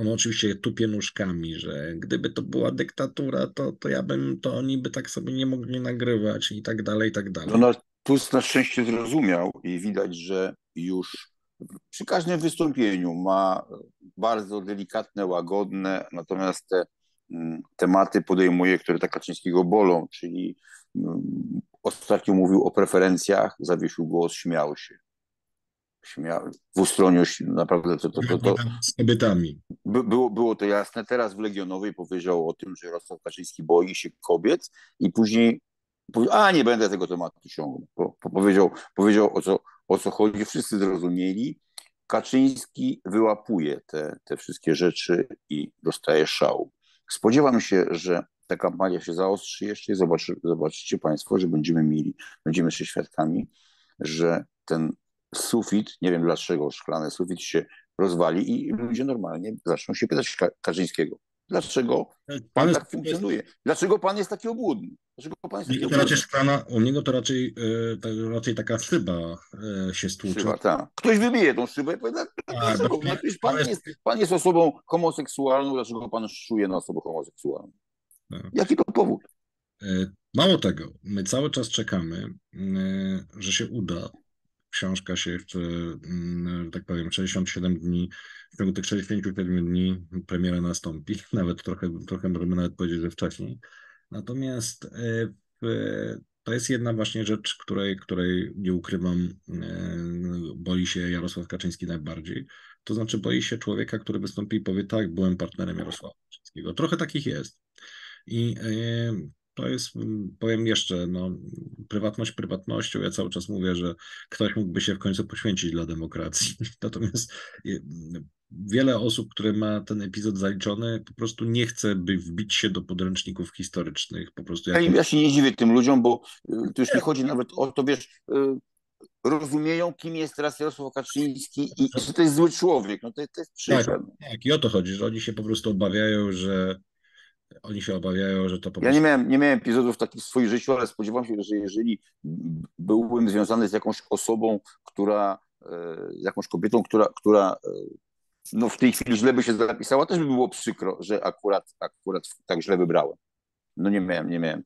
On oczywiście tupie nóżkami, że gdyby to była dyktatura, to ja bym, to oni by tak sobie nie mogli nagrywać i tak dalej, i tak dalej. Donald Tusk na szczęście zrozumiał i widać, że już przy każdym wystąpieniu ma bardzo delikatne, łagodne, natomiast te tematy podejmuje, które tak Kaczyńskiego bolą, czyli ostatnio mówił o preferencjach, zawiesił głos, śmiał się. Dwustronnie naprawdę to z kobietami. Było to jasne. Teraz w Legionowej powiedział o tym, że Jarosław Kaczyński boi się kobiet i później powiedział, a nie będę tego tematu ciągnął. Powiedział o co chodzi. Wszyscy zrozumieli. Kaczyński wyłapuje te wszystkie rzeczy i dostaje szału. Spodziewam się, że ta kampania się zaostrzy jeszcze i zobaczycie Państwo, że będziemy jeszcze świadkami, że ten sufit, nie wiem dlaczego, szklany sufit się rozwali i ludzie normalnie zaczną się pytać Kaczyńskiego, dlaczego pan tak funkcjonuje? Dlaczego pan jest taki obłudny? U niego to raczej taka szyba się stłuczy. Szyba, tak. Ktoś wybije tą szybę i powie, dlaczego? Pan jest osobą homoseksualną, dlaczego pan szczuje na osobę homoseksualną? Tak. Jaki to powód? Mało tego, my cały czas czekamy, że się uda. Książka się jeszcze, tak powiem, 67 dni, w ciągu tych 67 dni premiera nastąpi, nawet trochę możemy nawet powiedzieć, że wcześniej. Natomiast to jest jedna właśnie rzecz, której nie ukrywam, boi się Jarosław Kaczyński najbardziej. To znaczy boi się człowieka, który wystąpi i powie, tak, byłem partnerem Jarosława Kaczyńskiego. Trochę takich jest. I to jest, powiem jeszcze, no, prywatność prywatnością. Ja cały czas mówię, że ktoś mógłby się w końcu poświęcić dla demokracji. Natomiast wiele osób, które ma ten epizod zaliczony, po prostu nie chce wbić się do podręczników historycznych. Po prostu ja się nie dziwię tym ludziom, bo tu już nie chodzi nawet o to, wiesz, rozumieją, kim jest teraz Jarosław Kaczyński i że to jest zły człowiek. No to jest przykład. Tak, i o to chodzi, że oni się po prostu obawiają, że to po prostu... Ja nie miałem epizodów takich w swoim życiu, ale spodziewam się, że jeżeli byłbym związany z jakąś osobą, jakąś kobietą, która no w tej chwili źle by się zapisała, też by było przykro, że akurat tak źle wybrałem. No nie miałem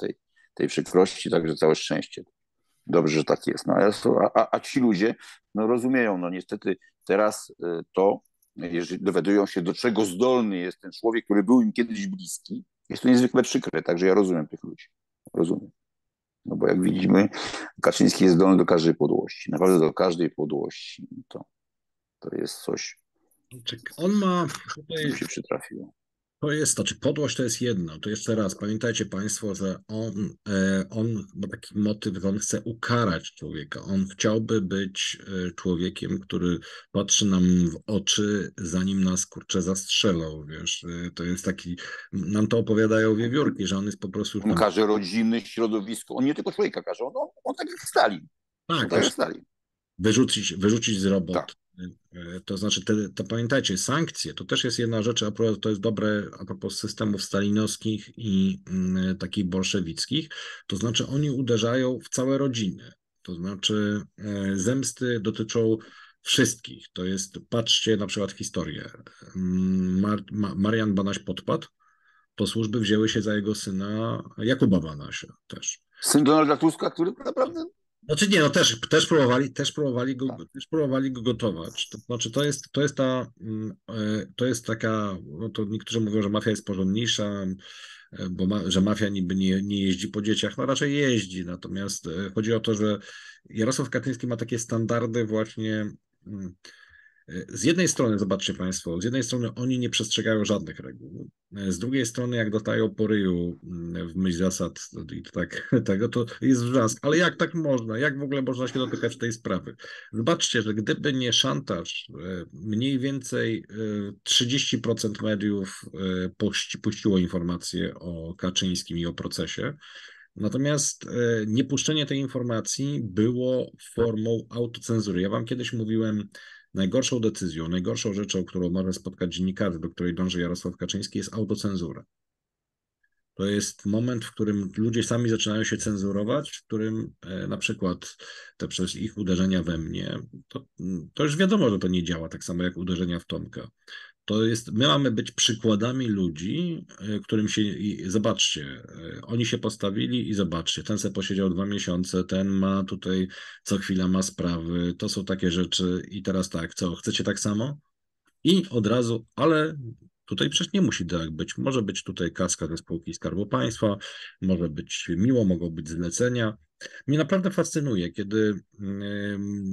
tej przykrości, także całe szczęście. Dobrze, że tak jest. No, a ci ludzie no rozumieją, no niestety teraz to, jeżeli dowiadują się, do czego zdolny jest ten człowiek, który był im kiedyś bliski, jest to niezwykle przykre, także ja rozumiem tych ludzi. Rozumiem. No bo jak widzimy, Kaczyński jest zdolny do każdej podłości. Naprawdę do każdej podłości. To jest coś, on ma tutaj, co się przytrafiło. To jest, znaczy podłość to jest jedno. To jeszcze raz, pamiętajcie Państwo, że on ma taki motyw, że on chce ukarać człowieka. On chciałby być człowiekiem, który patrzy nam w oczy, zanim nas, kurczę, zastrzelał, wiesz. To jest taki, nam to opowiadają wiewiórki, że on jest po prostu... On każe rodziny, środowisko. On nie tylko człowieka każe, on tak jak Stalin. Tak, tak jak Stalin. Wyrzucić z roboty. Tak. To znaczy, to pamiętajcie, sankcje to też jest jedna rzecz, to jest dobre a propos systemów stalinowskich i takich bolszewickich, to znaczy oni uderzają w całe rodziny, to znaczy zemsty dotyczą wszystkich, to jest, patrzcie na przykład historię, Marian Banaś podpadł, to służby wzięły się za jego syna Jakuba Banasia też. Syn Donalda Tuska, który naprawdę... Znaczy nie, no też próbowali go gotować. To znaczy to jest taka, no to niektórzy mówią, że mafia jest porządniejsza, bo że mafia niby nie jeździ po dzieciach, no raczej jeździ, natomiast chodzi o to, że Jarosław Kaczyński ma takie standardy właśnie, z jednej strony, zobaczcie Państwo, z jednej strony oni nie przestrzegają żadnych reguł, z drugiej strony jak dostają po ryju w myśl zasad i tak tego, to jest wrzask, ale jak tak można, jak w ogóle można się dotykać tej sprawy? Zobaczcie, że gdyby nie szantaż, mniej więcej 30% mediów puściło informacje o Kaczyńskim i o procesie. Natomiast niepuszczenie tej informacji było formą autocenzury. Ja Wam kiedyś mówiłem, najgorszą decyzją, najgorszą rzeczą, którą może spotkać dziennikarzy, do której dąży Jarosław Kaczyński, jest autocenzura. To jest moment, w którym ludzie sami zaczynają się cenzurować, w którym na przykład te przez ich uderzenia we mnie, to już wiadomo, że to nie działa, tak samo jak uderzenia w Tomka. To jest, my mamy być przykładami ludzi, którym się, zobaczcie, oni się postawili i zobaczcie, ten se posiedział 2 miesiące, ten ma tutaj, co chwila ma sprawy, to są takie rzeczy i teraz tak, co, chcecie tak samo? I od razu, ale tutaj przecież nie musi tak być, może być tutaj kaska ze spółki Skarbu Państwa, może być miło, mogą być zlecenia. Mnie naprawdę fascynuje, kiedy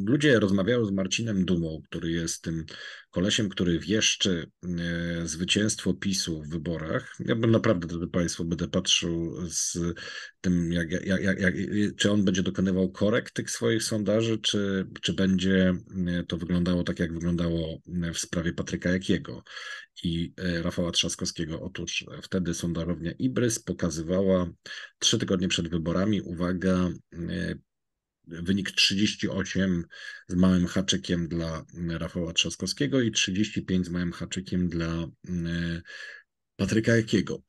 ludzie rozmawiają z Marcinem Dumą, który jest tym kolesiem, który wieszczy zwycięstwo PiS-u w wyborach. Ja bym naprawdę, gdyby Państwo, będę patrzył z tym, czy on będzie dokonywał korekt tych swoich sondaży, czy będzie to wyglądało tak, jak wyglądało w sprawie Patryka Jakiego i Rafała Trzaskowskiego. Otóż wtedy sondażownia Ibrys pokazywała 3 tygodnie przed wyborami, uwaga, wynik 38 z małym haczykiem dla Rafała Trzaskowskiego i 35 z małym haczykiem dla Patryka Jakiego.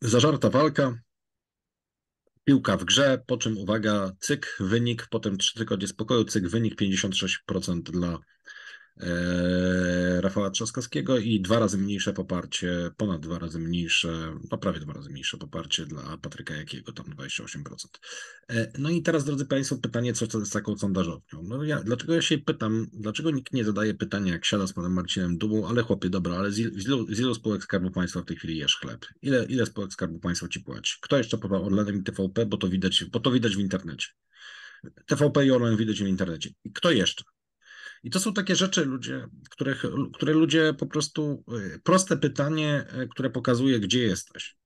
Zażarta walka, piłka w grze, po czym uwaga, cyk, wynik, potem 3 tygodnie spokoju, cyk, wynik 56% dla Rafała Trzaskowskiego i 2 razy mniejsze poparcie, ponad 2 razy mniejsze, no prawie 2 razy mniejsze poparcie dla Patryka Jakiego, tam 28%. No i teraz, drodzy Państwo, pytanie, co to jest taką sondażownią. No dlaczego ja się pytam, dlaczego nikt nie zadaje pytania, jak siada z panem Marcinem Dumą, ale chłopie, dobra, ale z ilu spółek Skarbu Państwa w tej chwili jesz chleb? Ile spółek Skarbu Państwa ci płaci? Kto jeszcze podał Orlenem i TVP, bo to widać w internecie. TVP i Orlen widać w internecie. I kto jeszcze? I to są takie rzeczy, ludzie, które ludzie po prostu, proste pytanie, które pokazuje, gdzie jesteś.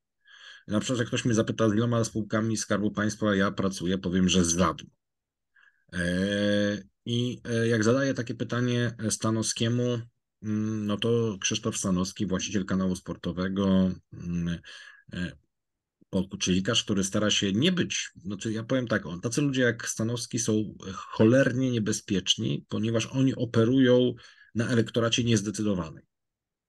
Na przykład jak ktoś mnie zapyta, z iloma spółkami Skarbu Państwa ja pracuję, powiem, że z żadną. I jak zadaję takie pytanie Stanowskiemu, no to Krzysztof Stanowski, właściciel kanału sportowego, Kuczylikarz, który stara się nie być, znaczy ja powiem tak, tacy ludzie jak Stanowski są cholernie niebezpieczni, ponieważ oni operują na elektoracie niezdecydowanej.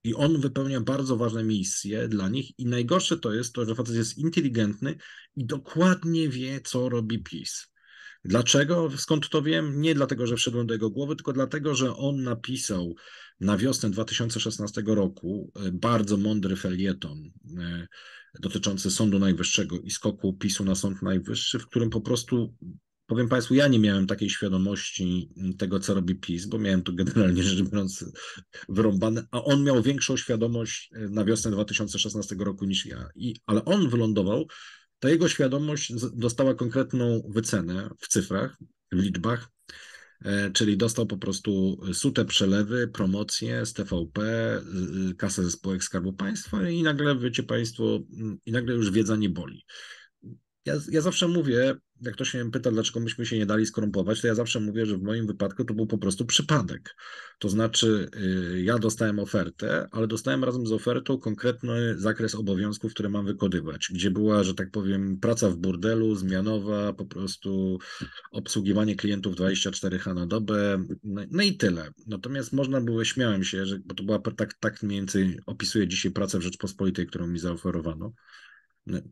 I on wypełnia bardzo ważne misje dla nich i najgorsze to jest to, że facet jest inteligentny i dokładnie wie, co robi PiS. Dlaczego? Skąd to wiem? Nie dlatego, że wszedłem do jego głowy, tylko dlatego, że on napisał na wiosnę 2016 roku bardzo mądry felieton dotyczący Sądu Najwyższego i skoku PiS-u na Sąd Najwyższy, w którym po prostu, powiem Państwu, ja nie miałem takiej świadomości tego, co robi PiS, bo miałem to generalnie rzecz biorąc wyrąbane, a on miał większą świadomość na wiosnę 2016 roku niż ja. Ale on wylądował, ta jego świadomość dostała konkretną wycenę w cyfrach, w liczbach, czyli dostał po prostu sute przelewy, promocje z TVP, kasę ze spółek Skarbu Państwa i nagle, wiecie Państwo, i nagle już wiedza nie boli. Ja zawsze mówię, jak ktoś się pyta, dlaczego myśmy się nie dali skorumpować, to ja zawsze mówię, że w moim wypadku to był po prostu przypadek. To znaczy ja dostałem ofertę, ale dostałem razem z ofertą konkretny zakres obowiązków, które mam wykonywać, gdzie była, że tak powiem, praca w burdelu, zmianowa, po prostu obsługiwanie klientów 24h na dobę, no i tyle. Natomiast można było, śmiałem się, że, bo to była, tak mniej więcej opisuję dzisiaj pracę w Rzeczpospolitej, którą mi zaoferowano.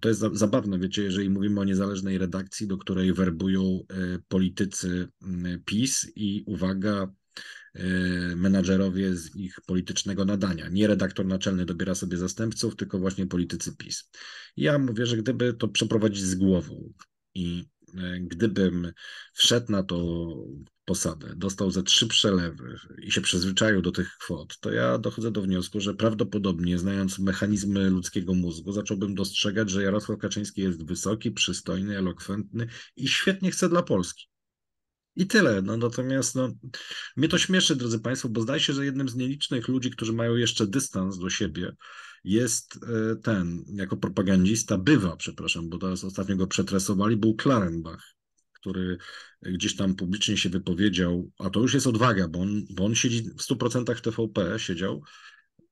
To jest zabawne, wiecie, jeżeli mówimy o niezależnej redakcji, do której werbują politycy PiS i, uwaga, menadżerowie z ich politycznego nadania. Nie redaktor naczelny dobiera sobie zastępców, tylko właśnie politycy PiS. Ja mówię, że gdyby to przeprowadzić z głową i gdybym wszedł na to posadę, dostał za 3 przelewy i się przyzwyczaił do tych kwot, to ja dochodzę do wniosku, że prawdopodobnie, znając mechanizmy ludzkiego mózgu, zacząłbym dostrzegać, że Jarosław Kaczyński jest wysoki, przystojny, elokwentny i świetnie chce dla Polski. I tyle. No, natomiast mnie to śmieszy, drodzy Państwo, bo zdaje się, że jednym z nielicznych ludzi, którzy mają jeszcze dystans do siebie, jest ten, jako propagandista, przepraszam, bo teraz ostatnio go przetresowali, był Klarenbach, który gdzieś tam publicznie się wypowiedział, a to już jest odwaga, bo on siedzi w 100% w TVP, siedział,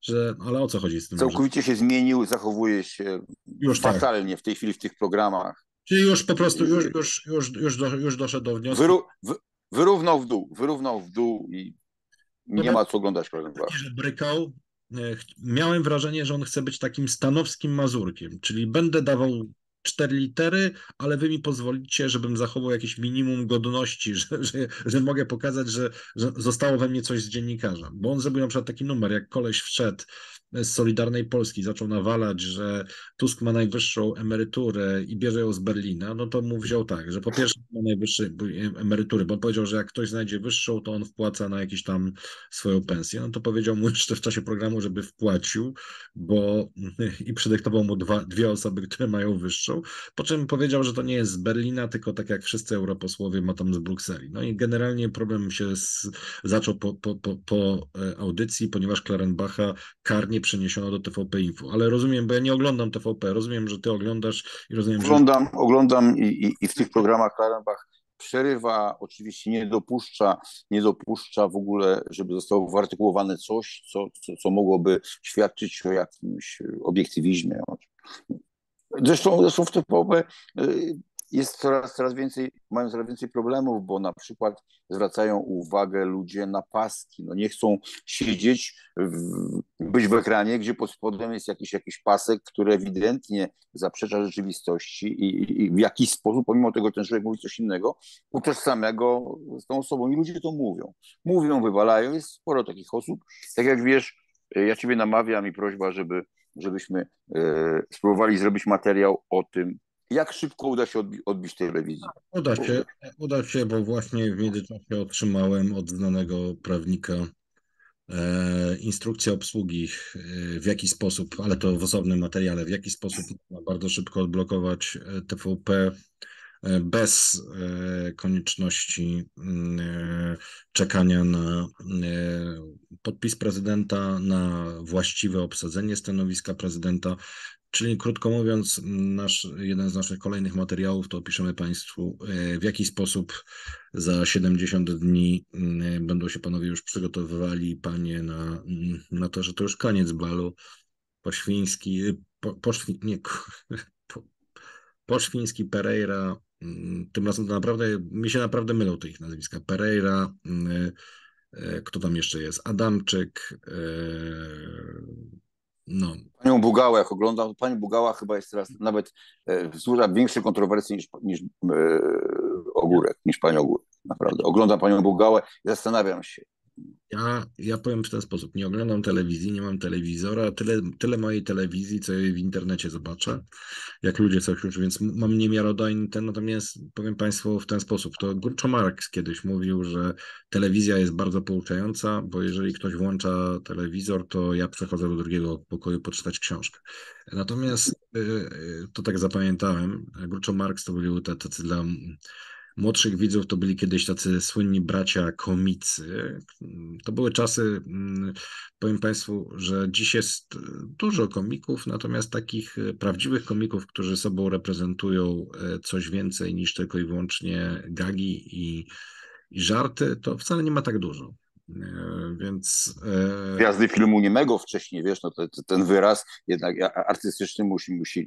że, ale o co chodzi z tym? Całkowicie się zmienił, zachowuje się już fatalnie tak. W tej chwili w tych programach. Czyli już po prostu, już doszedł do wniosku. Wyrównał w dół i nie ma co oglądać. Brykał. Miałem wrażenie, że on chce być takim Stanowskim Mazurkiem, czyli będę dawał 4 litery, ale wy mi pozwolicie, żebym zachował jakieś minimum godności, że mogę pokazać, że zostało we mnie coś z dziennikarza. Bo on zrobił na przykład taki numer, jak koleś wszedł z Solidarnej Polski, zaczął nawalać, że Tusk ma najwyższą emeryturę i bierze ją z Berlina, no to mu wziął tak, że po pierwsze ma najwyższe emerytury, bo on powiedział, że jak ktoś znajdzie wyższą, to on wpłaca na jakieś tam swoją pensję, no to powiedział mu jeszcze w czasie programu, żeby wpłacił, bo i przedyktował mu dwie osoby, które mają wyższą, po czym powiedział, że to nie jest z Berlina, tylko tak jak wszyscy europosłowie ma tam z Brukseli. No i generalnie problem się zaczął po audycji, ponieważ Klarenbacha karnie przeniesiono do TVP Info, ale rozumiem, bo ja nie oglądam TVP, rozumiem, że ty oglądasz i rozumiem, Oglądam i w tych programach Klarenbach przerywa, oczywiście nie dopuszcza w ogóle, żeby zostało wyartykułowane coś, co mogłoby świadczyć o jakimś obiektywizmie. Zresztą w TVP jest mają coraz więcej problemów, bo na przykład zwracają uwagę ludzie na paski. No nie chcą siedzieć, być w ekranie, gdzie pod spodem jest jakiś pasek, który ewidentnie zaprzecza rzeczywistości i w jakiś sposób, pomimo tego, że ten człowiek mówi coś innego, utożsamia go z tą osobą i ludzie to mówią. Mówią, wywalają, jest sporo takich osób. Tak jak wiesz, ja ciebie namawiam i prośba, żebyśmy spróbowali zrobić materiał o tym, jak szybko uda się odbić telewizji? Uda się, bo właśnie w międzyczasie otrzymałem od znanego prawnika instrukcję obsługi, w jaki sposób, ale to w osobnym materiale, w jaki sposób można bardzo szybko odblokować TVP bez konieczności czekania na podpis prezydenta, na właściwe obsadzenie stanowiska prezydenta. Czyli krótko mówiąc, jeden z naszych kolejnych materiałów to opiszemy Państwu, w jaki sposób za 70 dni będą się Panowie już przygotowywali, Panie, na to, że to już koniec balu Poświński, Pereira, tym razem to naprawdę, mi się naprawdę mylą te ich nazwiska, Pereira, kto tam jeszcze jest, Adamczyk, no. Panią Bugałę, jak oglądam, to Pani Bugała chyba jest teraz nawet wzbudza większe kontrowersje niż Ogórek, niż Pani Ogórek. Naprawdę. Oglądam Panią Bugałę i zastanawiam się. Ja powiem w ten sposób. Nie oglądam telewizji, nie mam telewizora. Tyle mojej telewizji, co jej w internecie zobaczę, jak ludzie coś już, więc mam niemiarodajny ten. Natomiast powiem Państwu w ten sposób. To Groucho Marx kiedyś mówił, że telewizja jest bardzo pouczająca, bo jeżeli ktoś włącza telewizor, to ja przechodzę do drugiego pokoju poczytać książkę. Natomiast to tak zapamiętałem. Groucho Marx to byli tacy dla młodszych widzów, to byli kiedyś tacy słynni bracia komicy. To były czasy, powiem Państwu, że dziś jest dużo komików, natomiast takich prawdziwych komików, którzy sobą reprezentują coś więcej niż tylko i wyłącznie gagi i żarty, to wcale nie ma tak dużo. Więc gwiazdy filmu niemego wcześniej, wiesz, no ten wyraz jednak artystyczny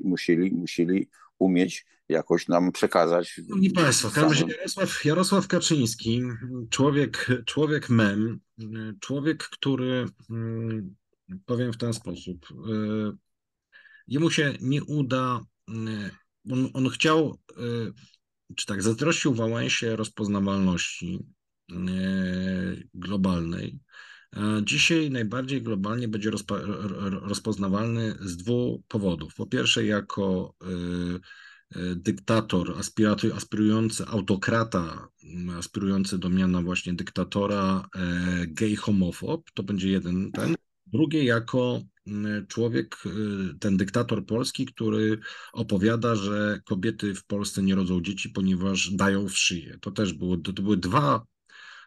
musieli umieć jakoś nam przekazać. Szanowni Państwo, Jarosław Kaczyński, człowiek mem, człowiek, który, powiem w ten sposób, jemu się nie uda, on chciał, czy tak, zazdrościł Wałęsie rozpoznawalności globalnej. Dzisiaj najbardziej globalnie będzie rozpoznawalny z 2 powodów. Po pierwsze, jako dyktator, aspirujący, autokrata, aspirujący do miana właśnie dyktatora, gej, homofob, to będzie jeden ten. Drugie jako człowiek, ten dyktator polski, który opowiada, że kobiety w Polsce nie rodzą dzieci, ponieważ dają w szyję. To też było, to były dwa,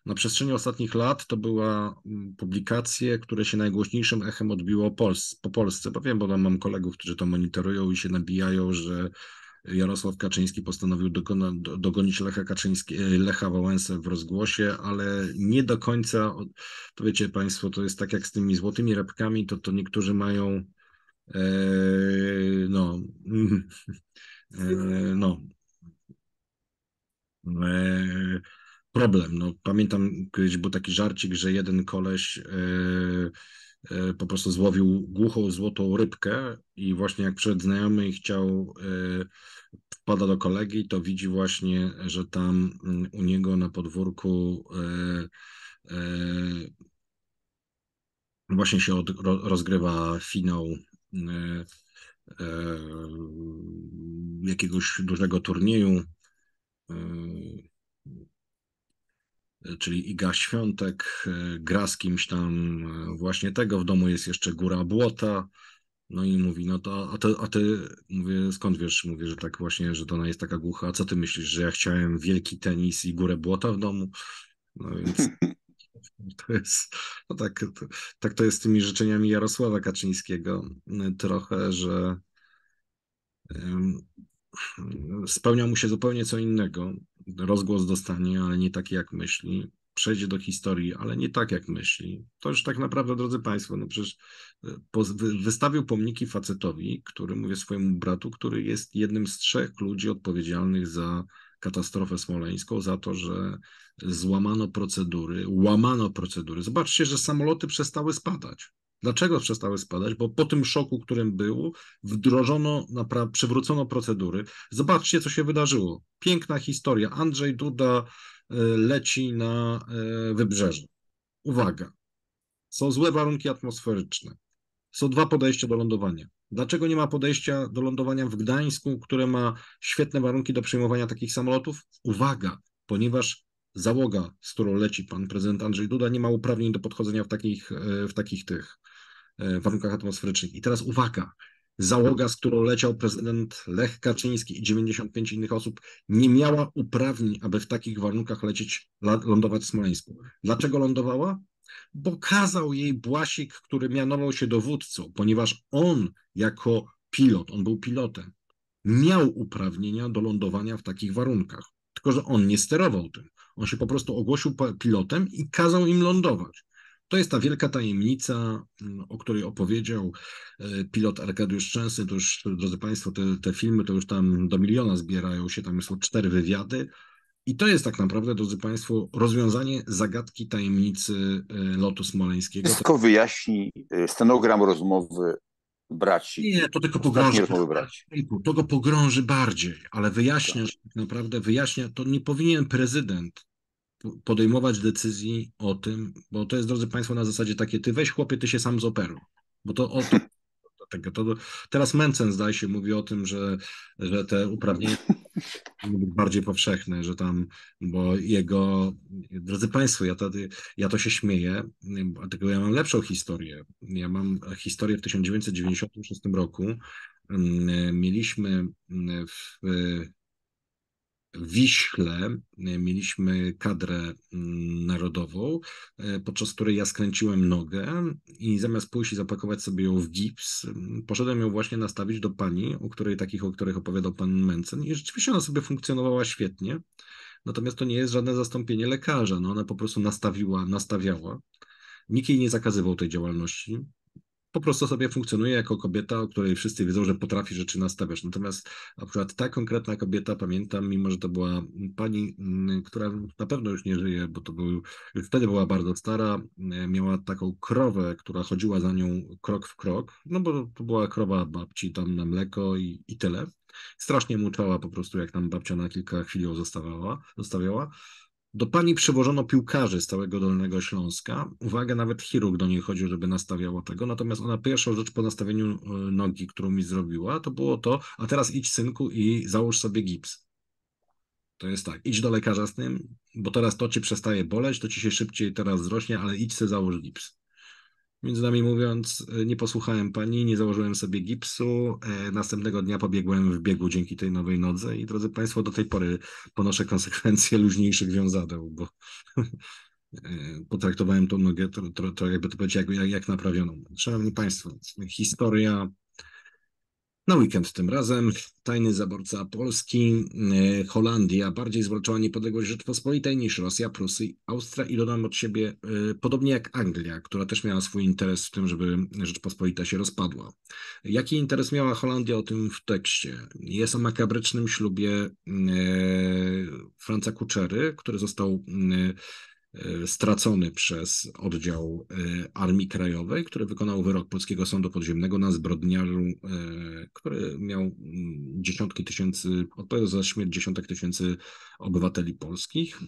na przestrzeni ostatnich lat to była publikacje, które się najgłośniejszym echem odbiło po Polsce, bo wiem, bo tam mam kolegów, którzy to monitorują i się nabijają, że Jarosław Kaczyński postanowił dogonić Lecha Wałęsę w rozgłosie, ale nie do końca, to wiecie Państwo, to jest tak jak z tymi złotymi repkami, to niektórzy mają problem. No, pamiętam kiedyś był taki żarcik, że jeden koleś po prostu złowił głuchą, złotą rybkę i właśnie jak przyszedł znajomy i chciał, wpada do kolegi, to widzi właśnie, że tam u niego na podwórku właśnie się rozgrywa finał jakiegoś dużego turnieju, czyli Iga Świątek, gra z kimś tam właśnie tego, w domu jest jeszcze góra błota, no i mówi, no to, a ty, mówię, skąd wiesz, mówię, że tak właśnie, że to ona jest taka głucha, a co ty myślisz, że ja chciałem wielki tenis i górę błota w domu? No więc to jest, no tak to jest z tymi życzeniami Jarosława Kaczyńskiego trochę, że spełnia mu się zupełnie co innego. Rozgłos dostanie, ale nie taki jak myśli. Przejdzie do historii, ale nie tak jak myśli. To już tak naprawdę, drodzy Państwo, no przecież wystawił pomniki facetowi, który, mówię swojemu bratu, który jest jednym z trzech ludzi odpowiedzialnych za katastrofę smoleńską, za to, że łamano procedury. Zobaczcie, że samoloty przestały spadać. Dlaczego przestały spadać? Bo po tym szoku, którym był, przywrócono procedury. Zobaczcie, co się wydarzyło. Piękna historia. Andrzej Duda leci na wybrzeże. Uwaga. Są złe warunki atmosferyczne. Są dwa podejścia do lądowania. Dlaczego nie ma podejścia do lądowania w Gdańsku, które ma świetne warunki do przyjmowania takich samolotów? Uwaga, ponieważ załoga, z którą leci pan prezydent Andrzej Duda, nie ma uprawnień do podchodzenia w takich warunkach atmosferycznych. I teraz uwaga, załoga, z którą leciał prezydent Lech Kaczyński i 95 innych osób, nie miała uprawnień, aby w takich warunkach lądować w Smoleńsku. Dlaczego lądowała? Bo kazał jej Błasik, który mianował się dowódcą, ponieważ on jako pilot, on był pilotem, miał uprawnienia do lądowania w takich warunkach. Tylko że on nie sterował tym. On się po prostu ogłosił pilotem i kazał im lądować. To jest ta wielka tajemnica, o której opowiedział pilot Arkadiusz Protasiuk. To już, drodzy Państwo, te filmy to już tam do miliona zbierają się, tam są 4 wywiady. I to jest tak naprawdę, drodzy Państwo, rozwiązanie zagadki tajemnicy lotu smoleńskiego. Wszystko wyjaśni stenogram rozmowy braci. Nie, to tylko pogrąży. To go pogrąży bardziej, ale wyjaśnia, tak. Że tak naprawdę wyjaśnia, to nie powinien prezydent podejmować decyzji o tym, bo to jest, drodzy Państwo, na zasadzie takie, ty weź chłopie, ty się sam zoperuj, bo to o tym. Teraz Mencen, zdaje się, mówi o tym, że te uprawnienia są bardziej powszechne, że tam, bo jego, drodzy Państwo, ja to się śmieję, tylko ja mam lepszą historię. Ja mam historię w 1996 roku. Mieliśmy w Wiśle mieliśmy kadrę narodową, podczas której ja skręciłem nogę i zamiast pójść i zapakować sobie ją w gips, poszedłem ją właśnie nastawić do pani, o których opowiadał pan Mencen i rzeczywiście ona sobie funkcjonowała świetnie, natomiast to nie jest żadne zastąpienie lekarza, no ona po prostu nastawiała, nikt jej nie zakazywał tej działalności. Po prostu sobie funkcjonuje jako kobieta, o której wszyscy wiedzą, że potrafi rzeczy nastawiać. Natomiast akurat ta konkretna kobieta, pamiętam, mimo że to była pani, która na pewno już nie żyje, bo to był, już wtedy była bardzo stara, miała taką krowę, która chodziła za nią krok w krok, no bo to była krowa babci tam na mleko i tyle. Strasznie muczała po prostu, jak tam babcia na kilka chwil ją zostawiała. Do pani przywożono piłkarzy z całego Dolnego Śląska. Uwaga, nawet chirurg do niej chodził, żeby nastawiała tego. Natomiast ona pierwszą rzecz po nastawieniu nogi, którą mi zrobiła, to było to, a teraz idź, synku, i załóż sobie gips. To jest tak, idź do lekarza z tym, bo teraz to ci przestaje boleć, to ci się szybciej teraz zrośnie, ale idź sobie załóż gips. Między nami mówiąc, nie posłuchałem pani, nie założyłem sobie gipsu, następnego dnia pobiegłem w biegu dzięki tej nowej nodze i drodzy państwo, do tej pory ponoszę konsekwencje luźniejszych wiązadeł, bo potraktowałem tą nogę, to jakby to powiedzieć, jak naprawioną. Szanowni państwo, historia na weekend tym razem. Tajny zaborca Polski, Holandia bardziej zwalczała niepodległość Rzeczpospolitej niż Rosja, Prusy, Austria i dodam od siebie, podobnie jak Anglia, która też miała swój interes w tym, żeby Rzeczpospolita się rozpadła. Jaki interes miała Holandia, o tym w tekście. Jest o makabrycznym ślubie Franza Kutschery, który został stracony przez oddział Armii Krajowej, który wykonał wyrok polskiego sądu podziemnego na zbrodniarzu, który miał dziesiątki tysięcy, odpowiadał za śmierć dziesiątek tysięcy obywateli polskich.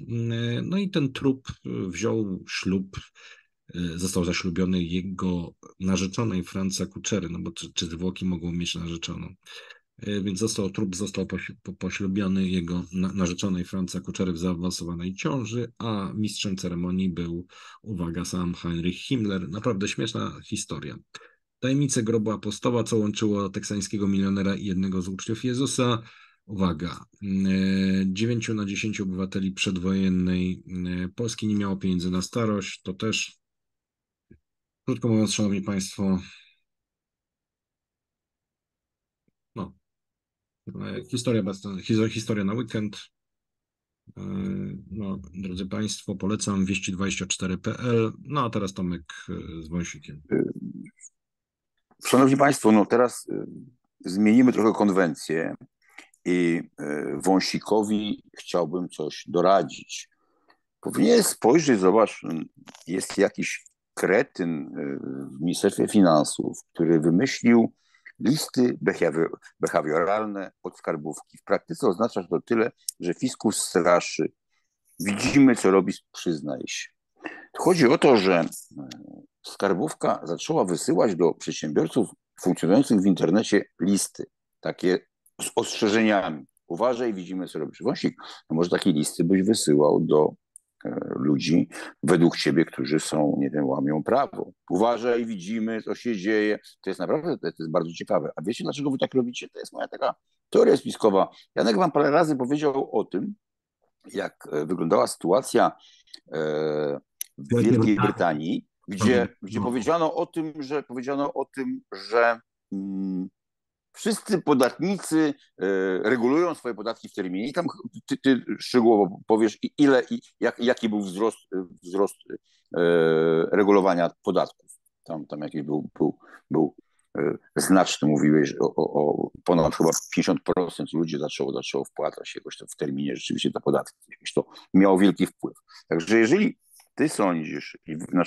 No i ten trup wziął ślub, został zaślubiony jego narzeczonej Franza Kutschery, no bo czy zwłoki mogą mieć narzeczoną? Więc trup został poślubiony jego narzeczonej Franza Kutschery w zaawansowanej ciąży, a mistrzem ceremonii był, uwaga, sam Heinrich Himmler. Naprawdę śmieszna historia. Tajemnice grobu apostoła, co łączyło teksańskiego milionera i jednego z uczniów Jezusa. Uwaga, 9 na 10 obywateli przedwojennej Polski nie miało pieniędzy na starość. To też, krótko mówiąc, szanowni państwo, historia na weekend. No, drodzy państwo, polecam wieści24.pl. No a teraz Tomek z Wąsikiem. Szanowni państwo, no teraz zmienimy trochę konwencję i Wąsikowi chciałbym coś doradzić. Powinien spojrzeć, zobacz, jest jakiś kretyn w Ministerstwie Finansów, który wymyślił listy behawioralne od skarbówki. W praktyce oznacza to tyle, że fiskus straszy. Widzimy, co robi, przyznaje się. Chodzi o to, że skarbówka zaczęła wysyłać do przedsiębiorców funkcjonujących w internecie listy, takie z ostrzeżeniami. Uważaj, widzimy, co robisz. Wąsik, no może takie listy byś wysyłał do ludzi według ciebie, którzy są, nie wiem, łamią prawo. Uważaj, widzimy, co się dzieje. To jest naprawdę, to jest bardzo ciekawe. A wiecie, dlaczego wy tak robicie? To jest moja taka teoria spiskowa. Janek wam parę razy powiedział o tym, jak wyglądała sytuacja w Wielkiej Brytanii, gdzie powiedziano o tym, że wszyscy podatnicy regulują swoje podatki w terminie i tam ty szczegółowo powiesz, ile i jaki był wzrost regulowania podatków. Tam jakiś był znaczny, mówiłeś o ponad chyba 50% ludzi zaczęło wpłacać jakoś to w terminie rzeczywiście te podatki. To miało wielki wpływ. Także jeżeli ty sądzisz,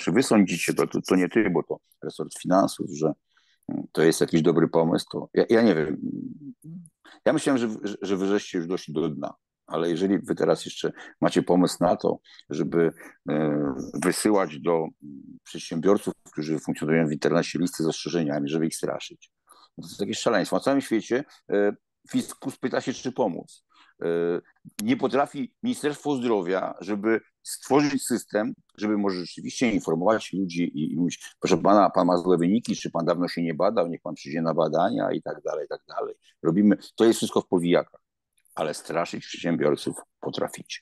wy sądzicie, to nie ty, bo to resort finansów, że to jest jakiś dobry pomysł, to ja nie wiem. Ja myślałem, że wy żeście już doszli do dna, ale jeżeli wy teraz jeszcze macie pomysł na to, żeby wysyłać do przedsiębiorców, którzy funkcjonują w internecie, listy z ostrzeżeniami, żeby ich straszyć, to jest jakieś szaleństwo. Na całym świecie fiskus pyta się, czy pomóc. Nie potrafi Ministerstwo Zdrowia, żeby stworzyć system, żeby może rzeczywiście informować ludzi i mówić, proszę pana, pan ma złe wyniki, czy pan dawno się nie badał, niech pan przyjdzie na badania i tak dalej, i tak dalej. Robimy, to jest wszystko w powijakach, ale straszyć przedsiębiorców potraficie.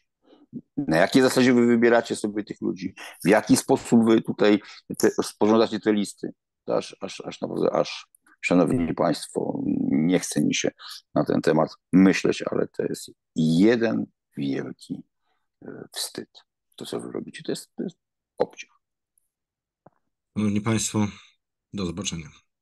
Na jakiej zasadzie wy wybieracie sobie tych ludzi? W jaki sposób wy tutaj sporządzacie te listy? Aż naprawdę, szanowni państwo, nie chce mi się na ten temat myśleć, ale to jest jeden wielki wstyd. To, co wy robicie, to jest obciach. Szanowni państwo, do zobaczenia.